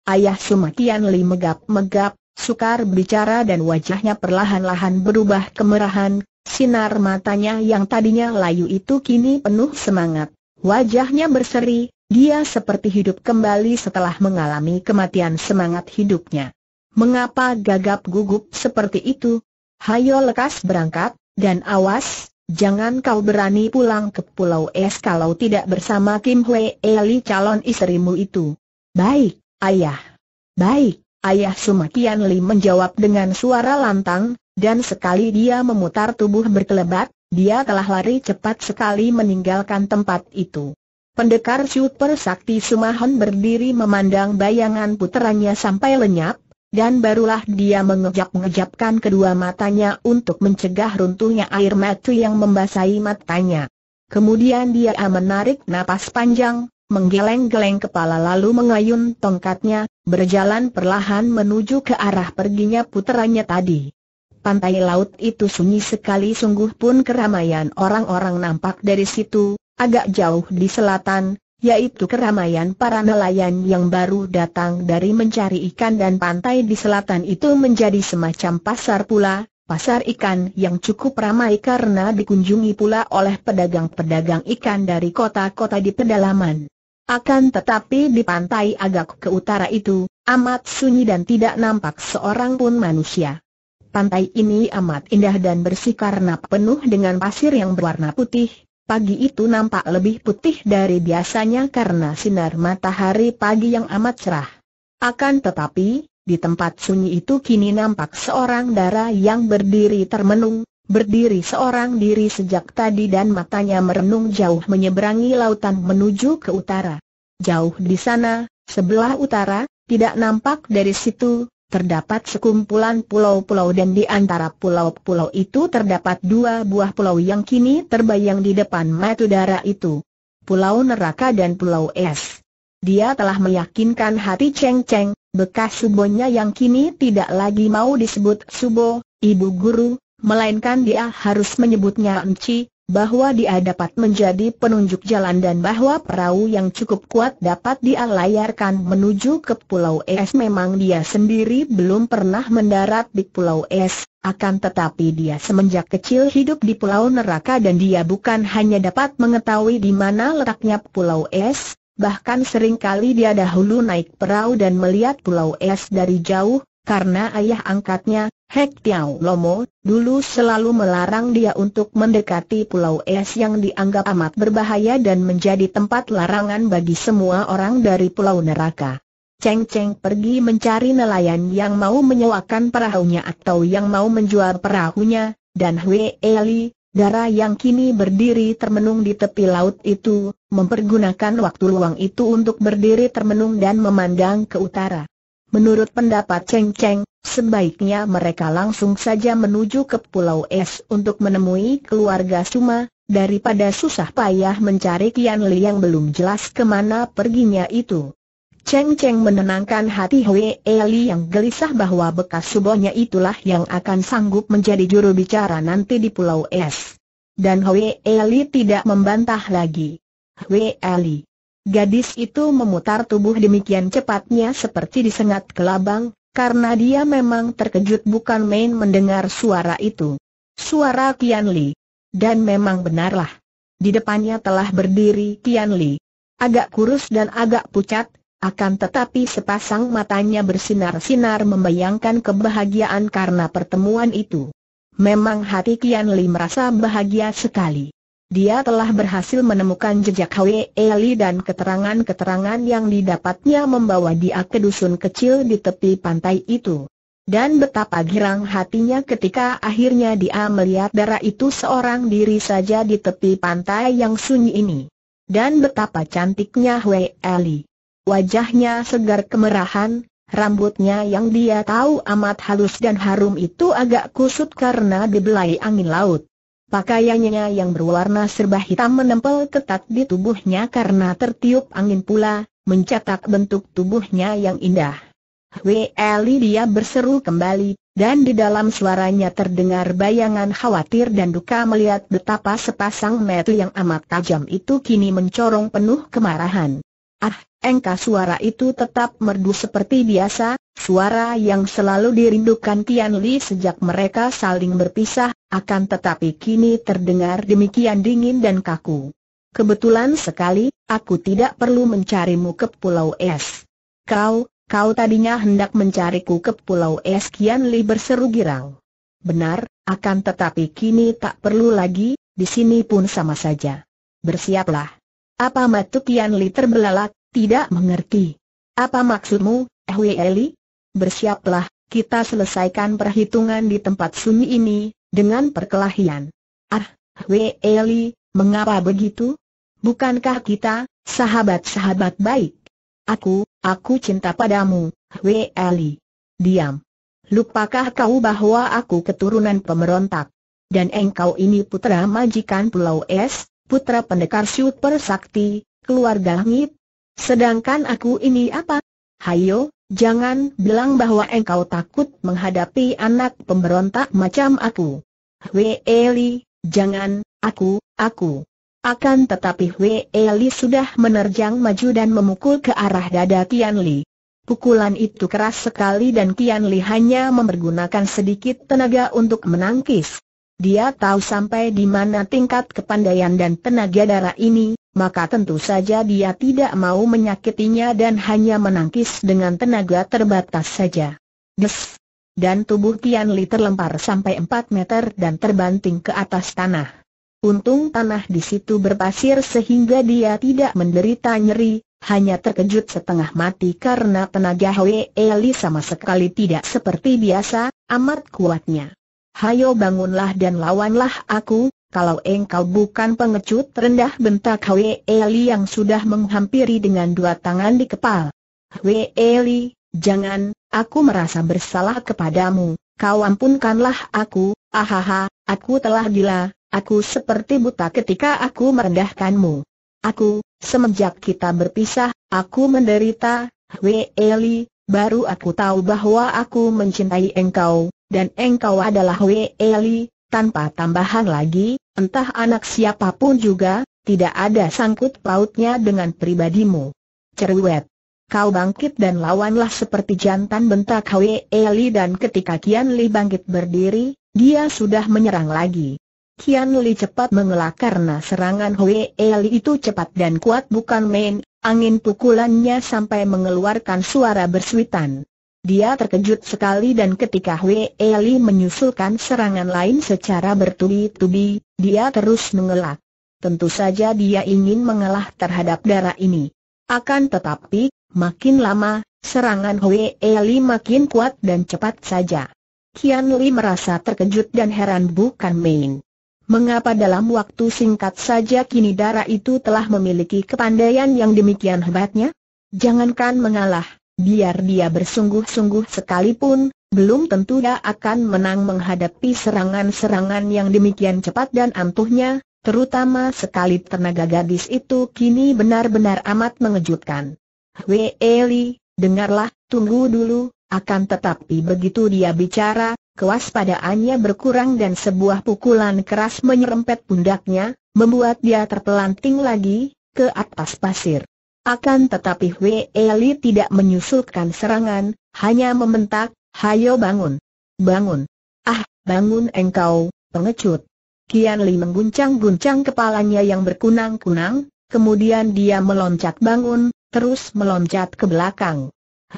Ayah Suma Kian Li megap-megap, sukar bicara dan wajahnya perlahan-lahan berubah kemerahan. Sinar matanya yang tadinya layu itu kini penuh semangat. Wajahnya berseri, dia seperti hidup kembali setelah mengalami kematian semangat hidupnya. Mengapa gagap gugup seperti itu? Hayo lekas berangkat, dan awas, jangan kau berani pulang ke Pulau Es kalau tidak bersama Hwe Eli calon istrimu itu. Baik, ayah. Baik, ayah Suma Kian Li menjawab dengan suara lantang. Dan sekali dia memutar tubuh berkelebat, dia telah lari cepat sekali meninggalkan tempat itu. Pendekar super sakti Suma Han berdiri memandang bayangan puterannya sampai lenyap, dan barulah dia mengejap-ngejapkan kedua matanya untuk mencegah runtuhnya air mata yang membasahi matanya. Kemudian dia menarik napas panjang, menggeleng-geleng kepala lalu mengayun tongkatnya, berjalan perlahan menuju ke arah perginya puterannya tadi. Pantai laut itu sunyi sekali, sungguh pun keramaian orang-orang nampak dari situ, agak jauh di selatan, yaitu keramaian para nelayan yang baru datang dari mencari ikan, dan pantai di selatan itu menjadi semacam pasar pula, pasar ikan yang cukup ramai karena dikunjungi pula oleh pedagang-pedagang ikan dari kota-kota di pedalaman. Akan tetapi di pantai agak ke utara itu, amat sunyi dan tidak nampak seorang pun manusia. Pantai ini amat indah dan bersih karena penuh dengan pasir yang berwarna putih. Pagi itu nampak lebih putih dari biasanya karena sinar matahari pagi yang amat cerah. Akan tetapi, di tempat sunyi itu kini nampak seorang dara yang berdiri termenung, berdiri seorang diri sejak tadi dan matanya merenung jauh menyeberangi lautan menuju ke utara. Jauh di sana, sebelah utara, tidak nampak dari situ. Terdapat sekumpulan pulau-pulau dan di antara pulau-pulau itu terdapat dua buah pulau yang kini terbayang di depan mata udara itu. Pulau Neraka dan Pulau Es. Dia telah meyakinkan hati Cheng Cheng, bekas subonya yang kini tidak lagi mau disebut subo, ibu guru, melainkan dia harus menyebutnya enci, bahwa dia dapat menjadi penunjuk jalan dan bahwa perahu yang cukup kuat dapat dia layarkan menuju ke Pulau Es. Memang dia sendiri belum pernah mendarat di Pulau Es, akan tetapi dia semenjak kecil hidup di Pulau Neraka dan dia bukan hanya dapat mengetahui di mana letaknya Pulau Es, bahkan seringkali dia dahulu naik perahu dan melihat Pulau Es dari jauh, karena ayah angkatnya, Hek Tiauw Lo-mo, dulu selalu melarang dia untuk mendekati Pulau Es yang dianggap amat berbahaya dan menjadi tempat larangan bagi semua orang dari Pulau Neraka. Cheng Cheng pergi mencari nelayan yang mau menyewakan perahunya atau yang mau menjual perahunya, dan Hwe Eli, dara yang kini berdiri termenung di tepi laut itu, mempergunakan waktu luang itu untuk berdiri termenung dan memandang ke utara. Menurut pendapat Cheng Cheng, sebaiknya mereka langsung saja menuju ke Pulau Es untuk menemui keluarga Suma, daripada susah payah mencari Kian Li yang belum jelas kemana perginya itu. Cheng Cheng menenangkan hati Hwe Eli yang gelisah bahwa bekas subohnya itulah yang akan sanggup menjadi juru bicara nanti di Pulau Es. Dan Hwe Eli tidak membantah lagi. Hwe Eli. Gadis itu memutar tubuh demikian cepatnya seperti disengat ke labang, karena dia memang terkejut bukan main mendengar suara itu. Suara Kian Li. Dan memang benarlah. Di depannya telah berdiri Kian Li. Agak kurus dan agak pucat, akan tetapi sepasang matanya bersinar-sinar membayangkan kebahagiaan karena pertemuan itu. Memang hati Kian Li merasa bahagia sekali. Dia telah berhasil menemukan jejak Hwe Eli dan keterangan-keterangan yang didapatnya membawa dia ke dusun kecil di tepi pantai itu. Dan betapa girang hatinya ketika akhirnya dia melihat darah itu seorang diri saja di tepi pantai yang sunyi ini. Dan betapa cantiknya Hwe Eli. Wajahnya segar kemerahan, rambutnya yang dia tahu amat halus dan harum itu agak kusut karena dibelai angin laut. Pakaiannya yang berwarna serba hitam menempel ketat di tubuhnya karena tertiup angin pula, mencetak bentuk tubuhnya yang indah. Hwe Eli dia berseru kembali, dan di dalam suaranya terdengar bayangan khawatir dan duka melihat betapa sepasang mata yang amat tajam itu kini mencorong penuh kemarahan. Ah, engkau suara itu tetap merdu seperti biasa, suara yang selalu dirindukan Kian Li sejak mereka saling berpisah. Akan tetapi kini terdengar demikian dingin dan kaku. Kebetulan sekali, aku tidak perlu mencarimu ke Pulau Es. Kau, kau tadinya hendak mencariku ke Pulau Es, Kian Li berseru girang. Benar, akan tetapi kini tak perlu lagi, di sini pun sama saja. Bersiaplah. Apa maksud Kian Li terbelalak, tidak mengerti. Apa maksudmu, Hwe Eli? Bersiaplah, kita selesaikan perhitungan di tempat sunyi ini. Dengan perkelahian. Ah, Hwe Eli, mengapa begitu? Bukankah kita sahabat-sahabat baik? Aku, aku cinta padamu, Hwe Eli. Diam. Lupakah kau bahwa aku keturunan pemerontak? Dan engkau ini putra majikan Pulau Es, putra pendekar super sakti, keluarga langit. Sedangkan aku ini apa? Hayo. Jangan bilang bahwa engkau takut menghadapi anak pemberontak macam aku. Hwe Eli, jangan, aku, aku. Akan tetapi Hwe Eli sudah menerjang maju dan memukul ke arah dada Kian Li. Pukulan itu keras sekali dan Kian Li hanya mempergunakan sedikit tenaga untuk menangkis. Dia tahu sampai di mana tingkat kepandaian dan tenaga dara ini. Maka tentu saja dia tidak mau menyakitinya dan hanya menangkis dengan tenaga terbatas saja. Des! Dan tubuh Kian Li terlempar sampai empat meter dan terbanting ke atas tanah. Untung tanah di situ berpasir sehingga dia tidak menderita nyeri, hanya terkejut setengah mati karena tenaga Hwe Eli sama sekali tidak seperti biasa, amat kuatnya. Hayo bangunlah dan lawanlah aku. Kalau engkau bukan pengecut rendah, bentak Hwe Eli yang sudah menghampiri dengan dua tangan di kepal. Hwe Eli, jangan, aku merasa bersalah kepadamu, kau ampunkanlah aku, ahaha, aku telah gila, aku seperti buta ketika aku merendahkanmu. Aku, semenjak kita berpisah, aku menderita, Hwe Eli, baru aku tahu bahwa aku mencintai engkau, dan engkau adalah Hwe Eli. tanpa tambahan lagi, entah anak siapapun juga, tidak ada sangkut pautnya dengan pribadimu. Cerewet. Kau bangkit dan lawanlah seperti jantan, bentak Hwe Eli, dan ketika Kian Li bangkit berdiri, dia sudah menyerang lagi. Kian Li cepat mengelak karena serangan Hwe Eli itu cepat dan kuat bukan main, angin pukulannya sampai mengeluarkan suara bersuitan. Dia terkejut sekali dan ketika Hwe Eli menyusulkan serangan lain secara bertubi-tubi, dia terus mengelak. Tentu saja dia ingin mengalah terhadap darah ini. Akan tetapi, makin lama, serangan Hwe Eli makin kuat dan cepat saja. Kian Li merasa terkejut dan heran bukan main. Mengapa dalam waktu singkat saja kini darah itu telah memiliki kepandaian yang demikian hebatnya? Jangankan mengalah, biar dia bersungguh-sungguh sekalipun, belum tentu dia akan menang menghadapi serangan-serangan yang demikian cepat dan ampuhnya. Terutama sekali tenaga gadis itu kini benar-benar amat mengejutkan. Hwe Eli, dengarlah, tunggu dulu. Akan tetapi begitu dia bicara, kewaspadaannya berkurang dan sebuah pukulan keras menyerempet pundaknya, membuat dia terpelanting lagi ke atas pasir. Akan tetapi Hwe Eli tidak menyusulkan serangan, hanya membentak, "Hayo bangun, bangun! Ah, bangun engkau, pengecut!" Kian Li mengguncang-guncang kepalanya yang berkunang-kunang, kemudian dia meloncat bangun, terus meloncat ke belakang.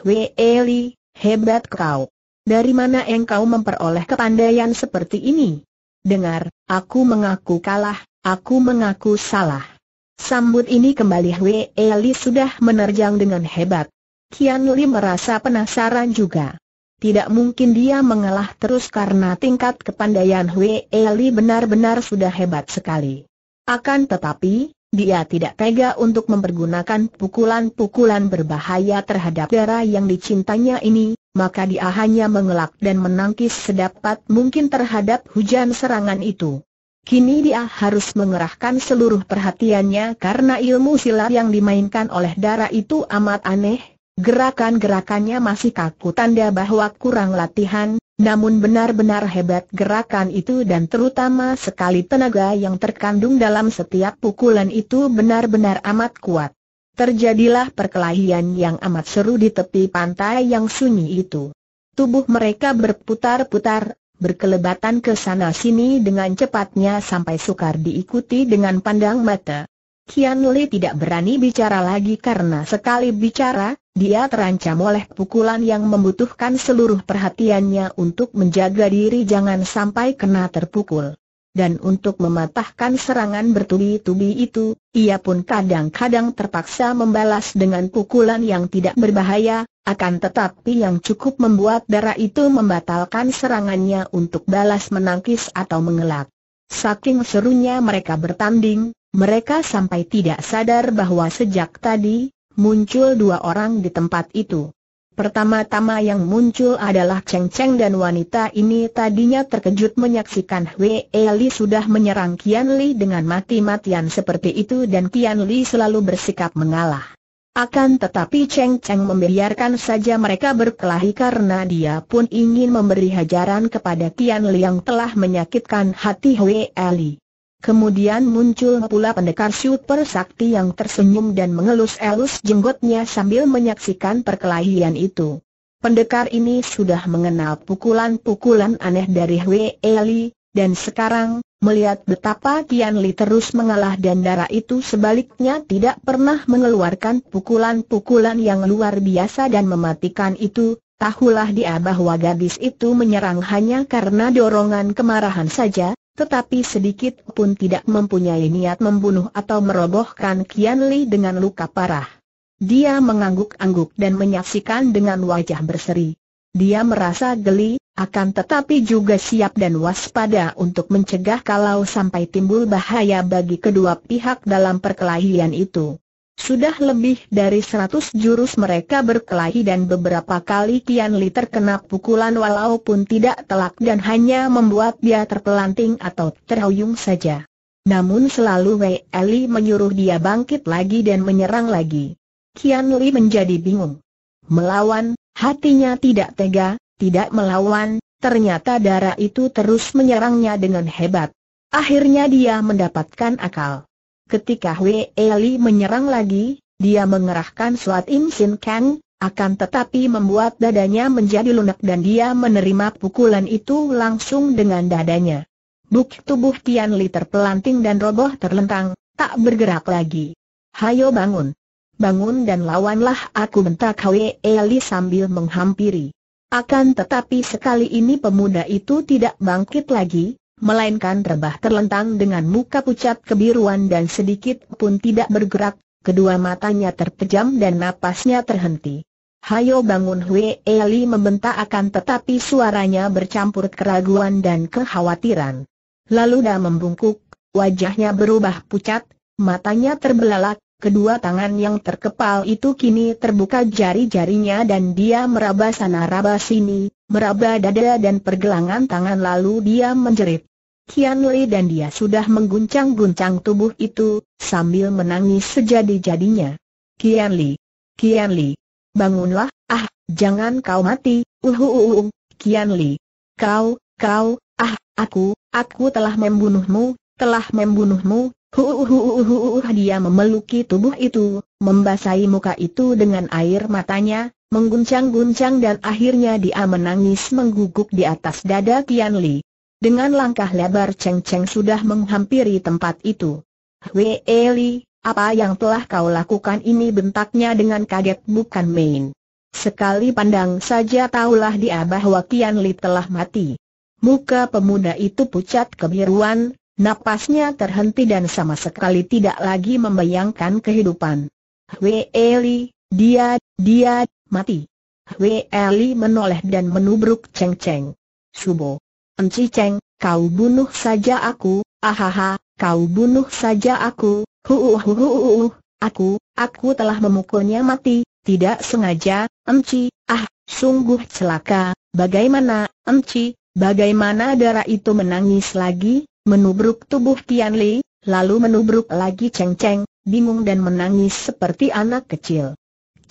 "Hwe Eli, hebat kau. Dari mana engkau memperoleh kepandaian seperti ini? Dengar, aku mengaku kalah, aku mengaku salah." Sambut ini kembali Hwe Eli sudah menerjang dengan hebat. Kian Li merasa penasaran juga. Tidak mungkin dia mengalah terus karena tingkat kepandaian Hwe Eli benar-benar sudah hebat sekali. Akan tetapi, dia tidak tega untuk mempergunakan pukulan-pukulan berbahaya terhadap darah yang dicintanya ini, maka dia hanya mengelak dan menangkis sedapat mungkin terhadap hujan serangan itu. Kini dia harus mengerahkan seluruh perhatiannya karena ilmu silat yang dimainkan oleh darah itu amat aneh. Gerakan-gerakannya masih kaku, tanda bahwa kurang latihan, namun benar-benar hebat gerakan itu dan terutama sekali tenaga yang terkandung dalam setiap pukulan itu benar-benar amat kuat. Terjadilah perkelahian yang amat seru di tepi pantai yang sunyi itu. Tubuh mereka berputar-putar, berkelebatan ke sana-sini dengan cepatnya sampai sukar diikuti dengan pandang mata. Kian Li tidak berani bicara lagi karena sekali bicara, dia terancam oleh pukulan yang membutuhkan seluruh perhatiannya untuk menjaga diri jangan sampai kena terpukul. Dan untuk mematahkan serangan bertubi-tubi itu, ia pun kadang-kadang terpaksa membalas dengan pukulan yang tidak berbahaya, akan tetapi yang cukup membuat darah itu membatalkan serangannya untuk balas menangkis atau mengelak. Saking serunya mereka bertanding, mereka sampai tidak sadar bahwa sejak tadi muncul dua orang di tempat itu. Pertama-tama yang muncul adalah Cheng Cheng dan wanita ini tadinya terkejut menyaksikan Hwe Eli sudah menyerang Kian Li dengan mati-matian seperti itu dan Kian Li selalu bersikap mengalah. Akan tetapi Cheng Cheng membiarkan saja mereka berkelahi karena dia pun ingin memberi hajaran kepada Kian Li yang telah menyakitkan hati Hwe Eli. Kemudian muncul pula pendekar super sakti yang tersenyum dan mengelus-elus jenggotnya sambil menyaksikan perkelahian itu. Pendekar ini sudah mengenal pukulan-pukulan aneh dari Hwe Eli, dan sekarang, melihat betapa Kian Li terus mengalah dan darah itu sebaliknya tidak pernah mengeluarkan pukulan-pukulan yang luar biasa dan mematikan itu, tahulah dia bahwa gadis itu menyerang hanya karena dorongan kemarahan saja, tetapi sedikit pun tidak mempunyai niat membunuh atau merobohkan Kian Li dengan luka parah. Dia mengangguk-angguk dan menyaksikan dengan wajah berseri. Dia merasa geli, akan tetapi juga siap dan waspada untuk mencegah kalau sampai timbul bahaya bagi kedua pihak dalam perkelahian itu. Sudah lebih dari seratus jurus mereka berkelahi dan beberapa kali Kian Li terkena pukulan walaupun tidak telak dan hanya membuat dia terpelanting atau terhuyung saja. Namun selalu Wei Eli menyuruh dia bangkit lagi dan menyerang lagi. Kian Li menjadi bingung. Melawan, hatinya tidak tega, tidak melawan, ternyata darah itu terus menyerangnya dengan hebat. Akhirnya dia mendapatkan akal. Ketika Hwe Eli menyerang lagi, dia mengerahkan Suat Im Sin Kang, akan tetapi membuat dadanya menjadi lunak dan dia menerima pukulan itu langsung dengan dadanya. Buk, tubuh Kian Li terpelanting dan roboh terlentang, tak bergerak lagi. "Hayo bangun. Bangun dan lawanlah aku," bentak Hwe Eli sambil menghampiri. Akan tetapi sekali ini pemuda itu tidak bangkit lagi, melainkan rebah terlentang dengan muka pucat kebiruan dan sedikit pun tidak bergerak, kedua matanya terpejam dan napasnya terhenti. "Hayo bangun!" Hwe Eli membentak, akan tetapi suaranya bercampur keraguan dan kekhawatiran. Lalu dia membungkuk, wajahnya berubah pucat, matanya terbelalak, kedua tangan yang terkepal itu kini terbuka jari-jarinya dan dia meraba sana raba sini, meraba dada dan pergelangan tangan, lalu dia menjerit. Kian Li dan dia sudah mengguncang-guncang tubuh itu, sambil menangis sejadi-jadinya. "Kian Li! Kian Li! Bangunlah, ah, jangan kau mati, uhuhuhu, Kian Li! Kau, kau, ah, aku, aku telah membunuhmu, telah membunuhmu, huhuhuhu!" Dia memeluki tubuh itu, membasahi muka itu dengan air matanya, mengguncang-guncang dan akhirnya dia menangis mengguguk di atas dada Kian Li. Dengan langkah lebar Cheng Cheng sudah menghampiri tempat itu. "Hwe Eli, apa yang telah kau lakukan ini?" bentaknya dengan kaget bukan main. Sekali pandang saja tahulah dia bahwa Kian Li telah mati. Muka pemuda itu pucat kebiruan, napasnya terhenti dan sama sekali tidak lagi membayangkan kehidupan. "Hwe Eli, dia, dia, mati." Hwe Eli menoleh dan menubruk Cheng Cheng. "Subo! Enci Cheng, kau bunuh saja aku, ahaha, kau bunuh saja aku, huuhuhuhuhuh, aku, aku telah memukulnya mati, tidak sengaja, Enci, ah, sungguh celaka, bagaimana, Enci, bagaimana?" Darah itu menangis lagi, menubruk tubuh Kian Li, lalu menubruk lagi Cheng Cheng, bingung dan menangis seperti anak kecil.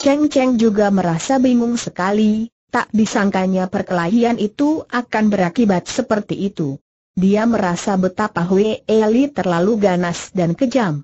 Cheng Cheng juga merasa bingung sekali. Tak disangkanya perkelahian itu akan berakibat seperti itu. Dia merasa betapa Hwe Eli terlalu ganas dan kejam.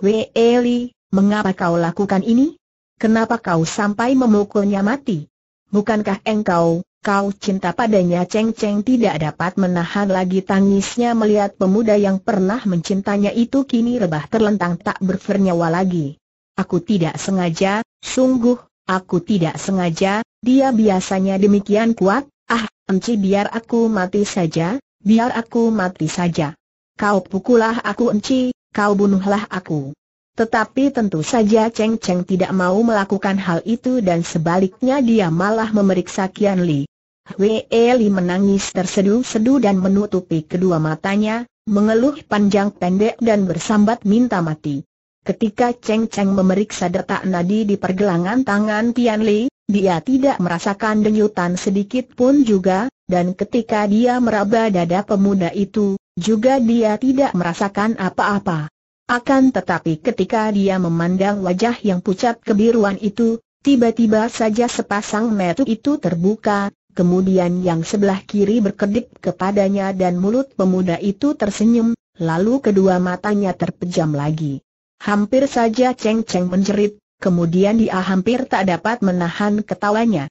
"Hwe Eli, mengapa kau lakukan ini? Kenapa kau sampai memukulnya mati? Bukankah engkau, kau cinta padanya?" Cheng Cheng tidak dapat menahan lagi tangisnya melihat pemuda yang pernah mencintanya itu kini rebah terlentang tak bernyawa lagi. "Aku tidak sengaja, sungguh. Aku tidak sengaja, dia biasanya demikian kuat, ah, Enci, biar aku mati saja, biar aku mati saja. Kau pukullah aku, Enci, kau bunuhlah aku." Tetapi tentu saja Cheng Cheng tidak mau melakukan hal itu dan sebaliknya dia malah memeriksa Kian Li. Hwe Eli menangis tersedu-sedu dan menutupi kedua matanya, mengeluh panjang pendek dan bersambat minta mati. Ketika Cheng Cheng memeriksa detak nadi di pergelangan tangan Kian Li, dia tidak merasakan denyutan sedikit pun juga, dan ketika dia meraba dada pemuda itu, juga dia tidak merasakan apa-apa. Akan tetapi ketika dia memandang wajah yang pucat kebiruan itu, tiba-tiba saja sepasang mata itu terbuka, kemudian yang sebelah kiri berkedip kepadanya dan mulut pemuda itu tersenyum, lalu kedua matanya terpejam lagi. Hampir saja Cheng Cheng menjerit, kemudian dia hampir tak dapat menahan ketawanya.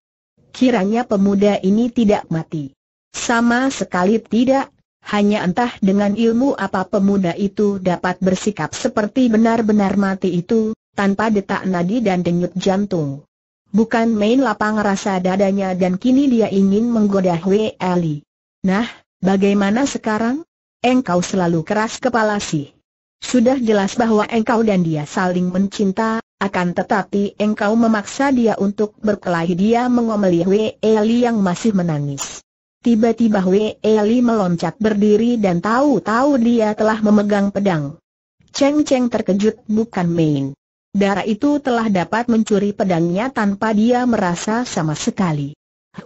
Kiranya pemuda ini tidak mati. Sama sekali tidak, hanya entah dengan ilmu apa pemuda itu dapat bersikap seperti benar-benar mati itu, tanpa detak nadi dan denyut jantung. Bukan main lapang rasa dadanya dan kini dia ingin menggoda Hwe Eli. "Nah, bagaimana sekarang? Engkau selalu keras kepala sih. Sudah jelas bahwa engkau dan dia saling mencinta, akan tetapi engkau memaksa dia untuk berkelahi." Dia mengomeli Hwe Eli yang masih menangis. Tiba-tiba Hwe Eli meloncat berdiri dan tahu-tahu dia telah memegang pedang. Cheng Cheng terkejut bukan main. Darah itu telah dapat mencuri pedangnya tanpa dia merasa sama sekali.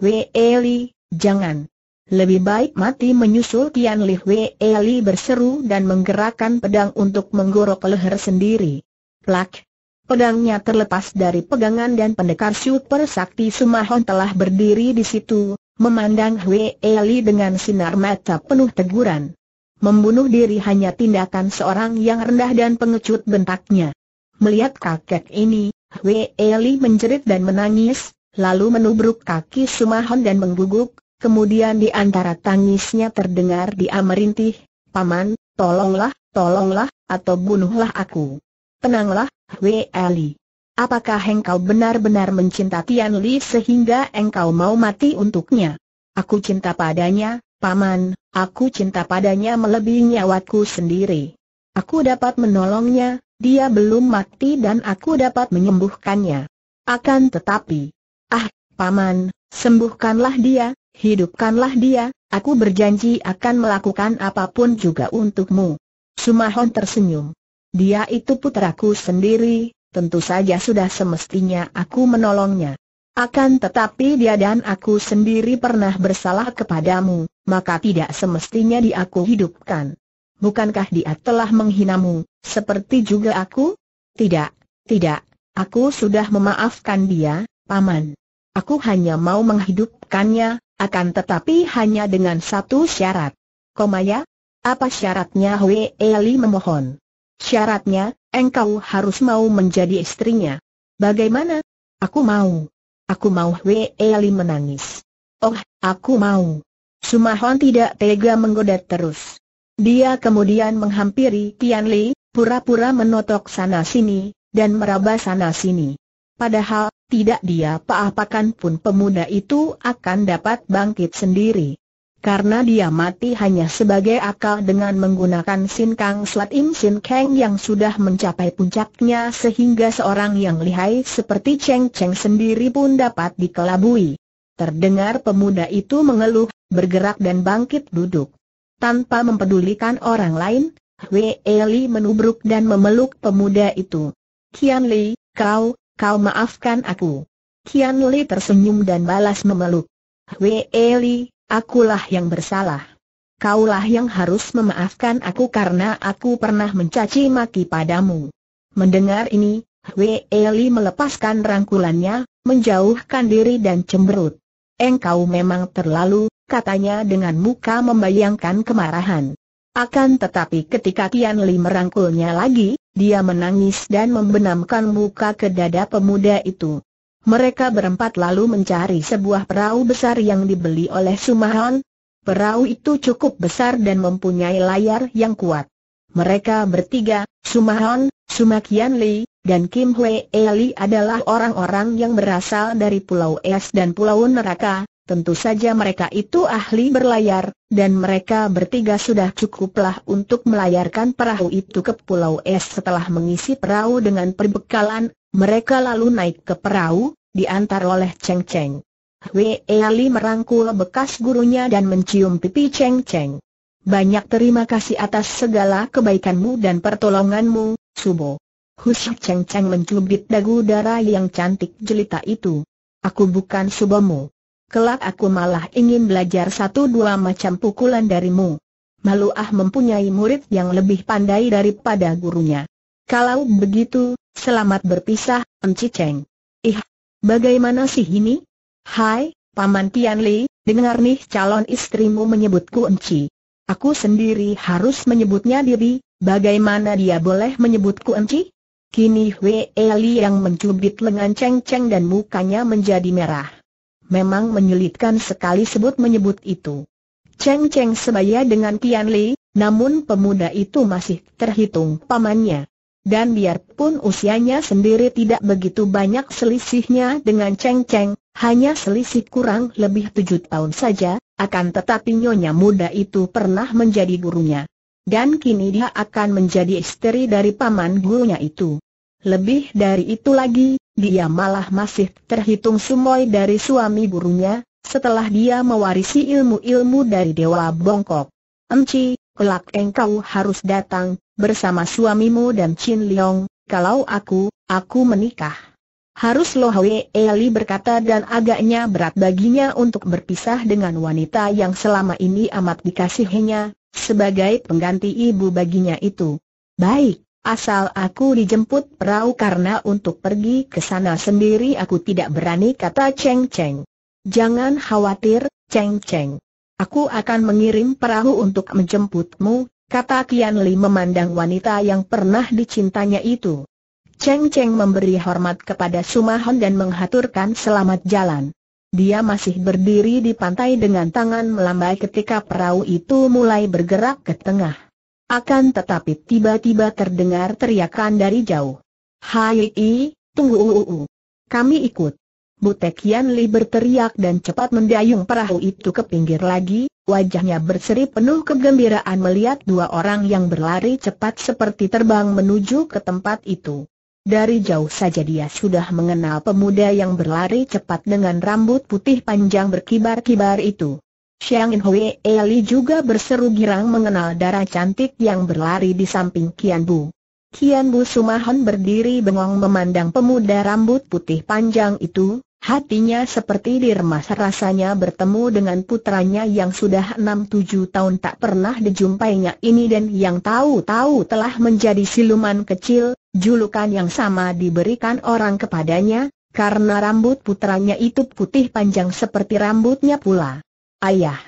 "Hwe Eli, jangan. Lebih baik mati!" menyusul Kian Li. Hwe Eli berseru dan menggerakkan pedang untuk menggorok leher sendiri. Plak! Pedangnya terlepas dari pegangan dan pendekar super sakti Suma Han telah berdiri di situ, memandang Hwe Eli dengan sinar mata penuh teguran. Membunuh diri hanya tindakan seorang yang rendah dan pengecut, bentaknya. Melihat kakek ini, Hwe Eli menjerit dan menangis, lalu menubruk kaki Suma Han dan mengguguk. Kemudian di antara tangisnya terdengar dia merintih, "Paman, tolonglah, tolonglah, atau bunuhlah aku." "Tenanglah, Hwe Eli. Apakah engkau benar-benar mencinta Kian Li sehingga engkau mau mati untuknya?" "Aku cinta padanya, Paman, aku cinta padanya melebihi nyawaku sendiri. Aku dapat menolongnya, dia belum mati dan aku dapat menyembuhkannya. Akan tetapi..." "Ah, Paman, sembuhkanlah dia, hidupkanlah dia, aku berjanji akan melakukan apapun juga untukmu." Suma Han tersenyum. "Dia itu putraku sendiri. Tentu saja sudah semestinya aku menolongnya. Akan tetapi dia dan aku sendiri pernah bersalah kepadamu, maka tidak semestinya dia aku hidupkan. Bukankah dia telah menghinamu, seperti juga aku?" "Tidak, tidak, aku sudah memaafkan dia, Paman. Aku hanya mau menghidupkannya, akan tetapi hanya dengan satu syarat." "Komaya? Apa syaratnya?" Hwe Eli memohon. "Syaratnya, engkau harus mau menjadi istrinya." "Bagaimana?" "Aku mau. Aku mau." Hwe Eli menangis. "Oh, aku mau." Suma Han tidak tega menggoda terus. Dia kemudian menghampiri Kian Li, pura-pura menotok sana-sini, dan meraba sana-sini. Padahal, tidak dia apa-apakan pun pemuda itu akan dapat bangkit sendiri. Karena dia mati hanya sebagai akal dengan menggunakan sinkang slat im sinkang yang sudah mencapai puncaknya, sehingga seorang yang lihai seperti Cheng Cheng sendiri pun dapat dikelabui. Terdengar pemuda itu mengeluh, bergerak dan bangkit duduk. Tanpa mempedulikan orang lain, Hwe Eli menubruk dan memeluk pemuda itu. "Kian Li, kau, kau maafkan aku." Kian Li tersenyum dan balas memeluk. "Hwe Eli, akulah yang bersalah. Kaulah yang harus memaafkan aku karena aku pernah mencaci maki padamu." Mendengar ini, Hwe Eli melepaskan rangkulannya, menjauhkan diri dan cemberut. "Engkau memang terlalu," katanya dengan muka membayangkan kemarahan. Akan tetapi ketika Kian Li merangkulnya lagi, dia menangis dan membenamkan muka ke dada pemuda itu. Mereka berempat lalu mencari sebuah perahu besar yang dibeli oleh Suma Han. Perahu itu cukup besar dan mempunyai layar yang kuat. Mereka bertiga, Suma Han, Suma Kian Li, dan Kim Hwe Eli adalah orang-orang yang berasal dari Pulau Es dan Pulau Neraka. Tentu saja mereka itu ahli berlayar, dan mereka bertiga sudah cukuplah untuk melayarkan perahu itu ke Pulau Es. Setelah mengisi perahu dengan perbekalan, mereka lalu naik ke perahu, diantar oleh Cheng Cheng. Hwe Eli merangkul bekas gurunya dan mencium pipi Cheng Cheng. "Banyak terima kasih atas segala kebaikanmu dan pertolonganmu, Subo." "Hush." Cheng Cheng mencubit dagu dara yang cantik jelita itu. "Aku bukan Subomu. Kelak aku malah ingin belajar satu dua macam pukulan darimu. Malu ah mempunyai murid yang lebih pandai daripada gurunya." "Kalau begitu, selamat berpisah, Enci Cheng." "Ih, bagaimana sih ini? Hai, Paman Kian Li, dengar nih calon istrimu menyebutku Enci. Aku sendiri harus menyebutnya diri, bagaimana dia boleh menyebutku Enci?" Kini Hwe Eli yang mencubit lengan Cheng Cheng dan mukanya menjadi merah. Memang menyulitkan sekali sebut menyebut itu. Cheng Cheng sebaya dengan Kian Li, namun pemuda itu masih terhitung pamannya. Dan biarpun usianya sendiri tidak begitu banyak selisihnya dengan Cheng Cheng, hanya selisih kurang lebih tujuh tahun saja, akan tetapi nyonya muda itu pernah menjadi gurunya. Dan kini dia akan menjadi istri dari paman gurunya itu. Lebih dari itu lagi, dia malah masih terhitung sumoi dari suami gurunya, setelah dia mewarisi ilmu-ilmu dari Dewa Bongkok. "Enci, kelak engkau harus datang bersama suamimu dan Cin Liong, kalau aku, aku menikah." "Harus loh," Hwe Eli berkata, dan agaknya berat baginya untuk berpisah dengan wanita yang selama ini amat dikasihinya, sebagai pengganti ibu baginya itu. "Baik, asal aku dijemput perahu karena untuk pergi ke sana sendiri aku tidak berani," kata Cheng Cheng. "Jangan khawatir, Cheng Cheng. Aku akan mengirim perahu untuk menjemputmu, kata Kian Li memandang wanita yang pernah dicintanya itu. Cheng Cheng memberi hormat kepada Suma Han dan menghaturkan selamat jalan. Dia masih berdiri di pantai dengan tangan melambai ketika perahu itu mulai bergerak ke tengah. Akan tetapi tiba-tiba terdengar teriakan dari jauh. "Hai, tunggu, uu, uu. Kami ikut." Butek Kian Li berteriak dan cepat mendayung perahu itu ke pinggir lagi. Wajahnya berseri penuh kegembiraan melihat dua orang yang berlari cepat seperti terbang menuju ke tempat itu. Dari jauh saja dia sudah mengenal pemuda yang berlari cepat dengan rambut putih panjang berkibar-kibar itu. Siang In Hwe Eli juga berseru girang mengenal darah cantik yang berlari di samping Kian Bu. Kian Bu Suma Han berdiri bengong memandang pemuda rambut putih panjang itu. Hatinya seperti diremas rasanya bertemu dengan putranya yang sudah enam tujuh tahun tak pernah dijumpainya ini dan yang tahu-tahu telah menjadi siluman kecil, julukan yang sama diberikan orang kepadanya, karena rambut putranya itu putih panjang seperti rambutnya pula. Ayah,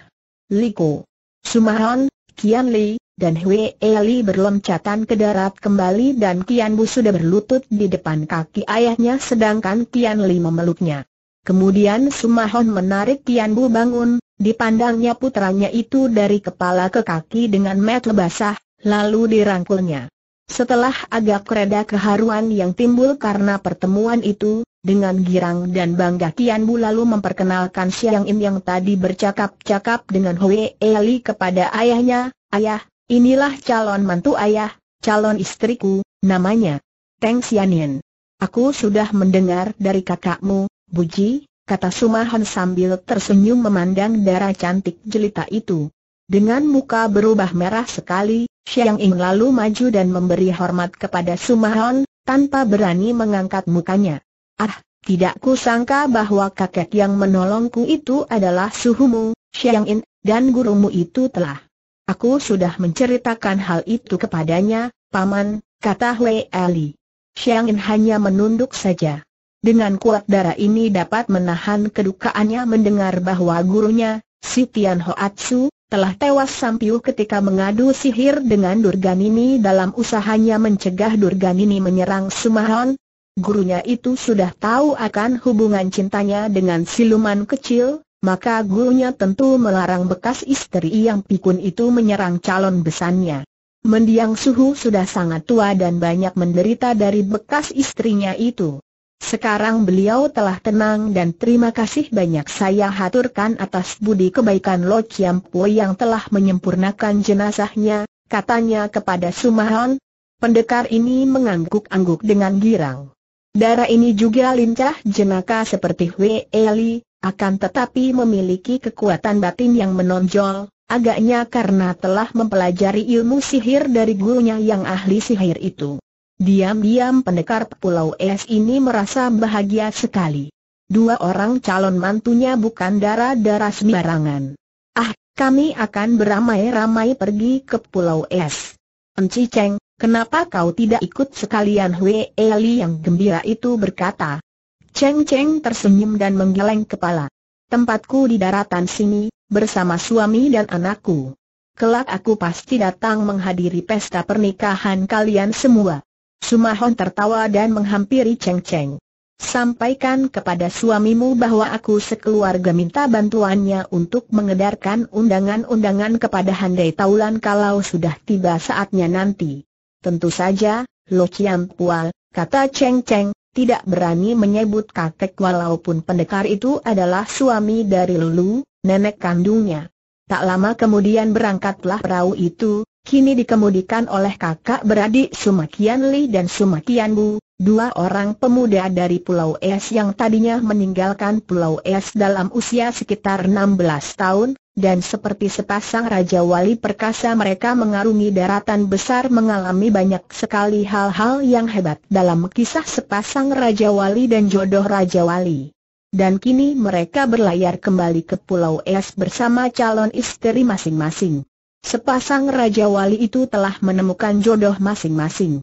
Liko, Suma Han, Kian Li, dan Hwe Eli berloncatan ke darat kembali dan Kian Bu sudah berlutut di depan kaki ayahnya sedangkan Kian Li memeluknya. Kemudian Suma Han menarik Kian Bu bangun, dipandangnya putranya itu dari kepala ke kaki dengan mata basah, lalu dirangkulnya. Setelah agak reda keharuan yang timbul karena pertemuan itu, dengan girang dan bangga Kian Bu lalu memperkenalkan Siang In yang tadi bercakap-cakap dengan Hwe Eli kepada ayahnya. "Ayah, inilah calon mantu ayah, calon istriku, namanya Tang Siang In. Aku sudah mendengar dari kakakmu, Buji," kata Suma Han sambil tersenyum memandang darah cantik jelita itu. Dengan muka berubah merah sekali, Siang In lalu maju dan memberi hormat kepada Suma Han, tanpa berani mengangkat mukanya. "Ah, tidak kusangka bahwa kakek yang menolongku itu adalah suhumu, Siang In, dan gurumu itu telah. Aku sudah menceritakan hal itu kepadanya, Paman," kata Hwe Eli. Siang In hanya menunduk saja. Dengan kuat darah ini dapat menahan kedukaannya mendengar bahwa gurunya, si Tian Hoatsu, telah tewas sampiu ketika mengadu sihir dengan Durganini dalam usahanya mencegah Durganini menyerang Suma Han. Gurunya itu sudah tahu akan hubungan cintanya dengan siluman kecil. Maka gurunya tentu melarang bekas istri yang pikun itu menyerang calon besannya. Mendiang Suhu sudah sangat tua dan banyak menderita dari bekas istrinya itu. Sekarang beliau telah tenang dan terima kasih banyak saya haturkan atas budi kebaikan Luqian Pua yang telah menyempurnakan jenazahnya, katanya kepada Suma Han. Pendekar ini mengangguk-angguk dengan girang. Darah ini juga lincah jenaka seperti Hwe Eli. Akan tetapi memiliki kekuatan batin yang menonjol, agaknya karena telah mempelajari ilmu sihir dari gurunya yang ahli sihir itu. Diam-diam pendekar Pulau Es ini merasa bahagia sekali. Dua orang calon mantunya bukan darah-darah sembarangan. "Ah, kami akan beramai-ramai pergi ke Pulau Es. Enci Cheng, kenapa kau tidak ikut sekalian?" Hwe Eli yang gembira itu berkata. Cheng Cheng tersenyum dan menggeleng kepala. "Tempatku di daratan sini, bersama suami dan anakku. Kelak aku pasti datang menghadiri pesta pernikahan kalian semua." Suma Han tertawa dan menghampiri Cheng Cheng. "Sampaikan kepada suamimu bahwa aku sekeluarga minta bantuannya untuk mengedarkan undangan-undangan kepada Handai Taulan kalau sudah tiba saatnya nanti." "Tentu saja, Luqian Pua," kata Cheng Cheng. Tidak berani menyebut kakek walaupun pendekar itu adalah suami dari Lulu, nenek kandungnya. Tak lama kemudian berangkatlah perahu itu, kini dikemudikan oleh kakak beradik Suma Kian Li dan Suma Kian Bu, dua orang pemuda dari Pulau Es yang tadinya meninggalkan Pulau Es dalam usia sekitar enam belas tahun, dan seperti sepasang raja wali perkasa mereka mengarungi daratan besar mengalami banyak sekali hal-hal yang hebat dalam kisah sepasang raja wali dan jodoh raja wali. Dan kini mereka berlayar kembali ke Pulau Es bersama calon istri masing-masing. Sepasang raja wali itu telah menemukan jodoh masing-masing.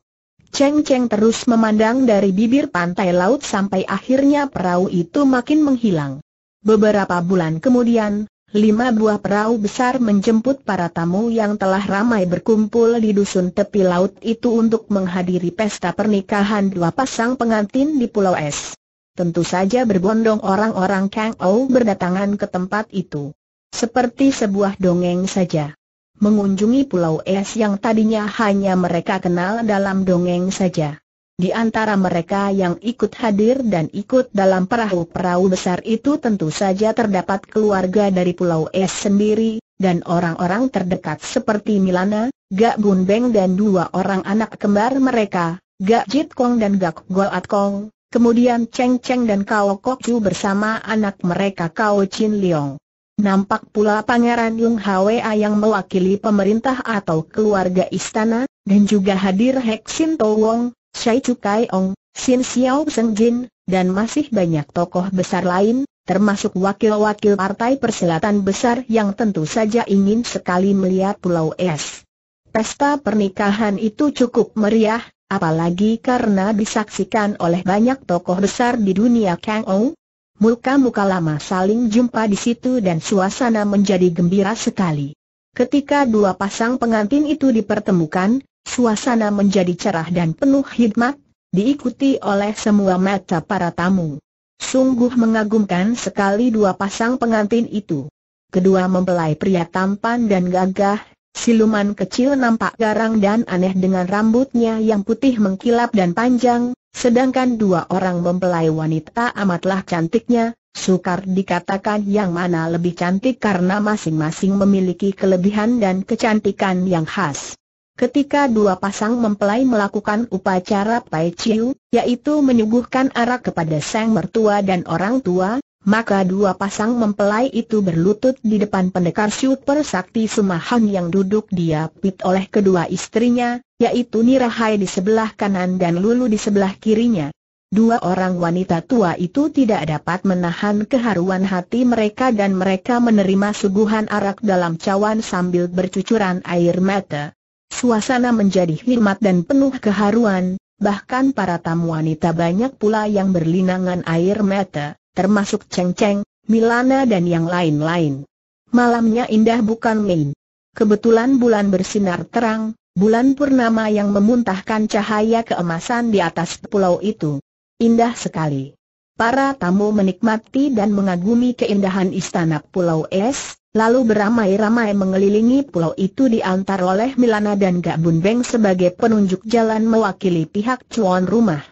Cheng Cheng terus memandang dari bibir pantai laut sampai akhirnya perahu itu makin menghilang. Beberapa bulan kemudian, lima buah perahu besar menjemput para tamu yang telah ramai berkumpul di dusun tepi laut itu untuk menghadiri pesta pernikahan dua pasang pengantin di Pulau Es. Tentu saja berbondong orang-orang Kang Ou berdatangan ke tempat itu. Seperti sebuah dongeng saja. Mengunjungi Pulau Es yang tadinya hanya mereka kenal dalam dongeng saja. Di antara mereka yang ikut hadir dan ikut dalam perahu-perahu besar itu tentu saja terdapat keluarga dari Pulau Es sendiri, dan orang-orang terdekat seperti Milana, Gak Bun Beng dan dua orang anak kembar mereka, Gak Jit Kong dan Gak Goat Kong, kemudian Cheng Cheng dan Kao Kok Cu bersama anak mereka Kao Cin Liong. Nampak pula Pangeran Yung Hwe yang mewakili pemerintah atau keluarga istana, dan juga hadir Hek Sinto Wong, Shai Cukai Ong, Sin Xiao Seng Jin, dan masih banyak tokoh besar lain, termasuk wakil-wakil partai persilatan besar yang tentu saja ingin sekali melihat Pulau Es. Pesta pernikahan itu cukup meriah, apalagi karena disaksikan oleh banyak tokoh besar di dunia Kang Ou. Muka-muka lama saling jumpa di situ dan suasana menjadi gembira sekali. Ketika dua pasang pengantin itu dipertemukan, suasana menjadi cerah dan penuh hikmat, diikuti oleh semua mata para tamu. Sungguh mengagumkan sekali dua pasang pengantin itu. Kedua mempelai pria tampan dan gagah, siluman kecil nampak garang dan aneh dengan rambutnya yang putih mengkilap dan panjang. Sedangkan dua orang mempelai wanita amatlah cantiknya, sukar dikatakan yang mana lebih cantik karena masing-masing memiliki kelebihan dan kecantikan yang khas. Ketika dua pasang mempelai melakukan upacara Pai Chiu, yaitu menyuguhkan arak kepada sang mertua dan orang tua, maka dua pasang mempelai itu berlutut di depan pendekar super sakti Suma Han yang duduk diapit oleh kedua istrinya, yaitu Nirahai di sebelah kanan dan Lulu di sebelah kirinya. Dua orang wanita tua itu tidak dapat menahan keharuan hati mereka dan mereka menerima suguhan arak dalam cawan sambil bercucuran air mata. Suasana menjadi hikmat dan penuh keharuan, bahkan para tamu wanita banyak pula yang berlinangan air mata, termasuk Cheng Cheng, Milana dan yang lain-lain. Malamnya indah bukan main. Kebetulan bulan bersinar terang, bulan purnama yang memuntahkan cahaya keemasan di atas pulau itu. Indah sekali. Para tamu menikmati dan mengagumi keindahan istana Pulau Es, lalu beramai-ramai mengelilingi pulau itu diantar oleh Milana dan Gak Bun Beng sebagai penunjuk jalan mewakili pihak tuan rumah.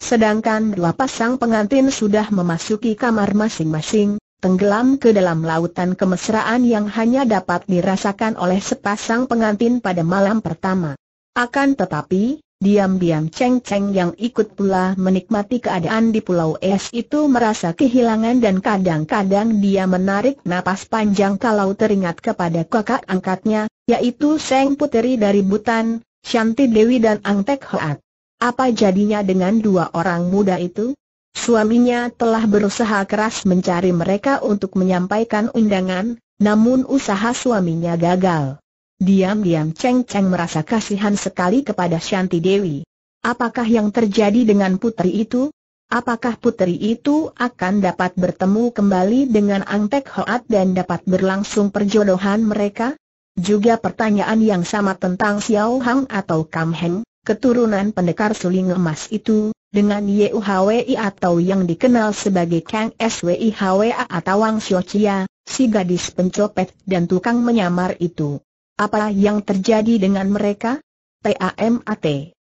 Sedangkan dua pasang pengantin sudah memasuki kamar masing-masing, tenggelam ke dalam lautan kemesraan yang hanya dapat dirasakan oleh sepasang pengantin pada malam pertama. Akan tetapi, diam-diam Cheng Cheng yang ikut pula menikmati keadaan di Pulau Es itu merasa kehilangan dan kadang-kadang dia menarik napas panjang kalau teringat kepada kakak angkatnya, yaitu Sang Puteri dari Butan, Shanti Dewi dan Ang Tek Hoat. Apa jadinya dengan dua orang muda itu? Suaminya telah berusaha keras mencari mereka untuk menyampaikan undangan, namun usaha suaminya gagal. Diam-diam Cheng Cheng merasa kasihan sekali kepada Shanti Dewi. Apakah yang terjadi dengan putri itu? Apakah putri itu akan dapat bertemu kembali dengan Ang Tek Hoat dan dapat berlangsung perjodohan mereka? Juga pertanyaan yang sama tentang Xiao Hang atau Kam Heng, keturunan pendekar suling emas itu, dengan Yuhwi atau yang dikenal sebagai Kang Swihwa atau Wang Xiaochia, si gadis pencopet dan tukang menyamar itu. Apa yang terjadi dengan mereka? T A M A T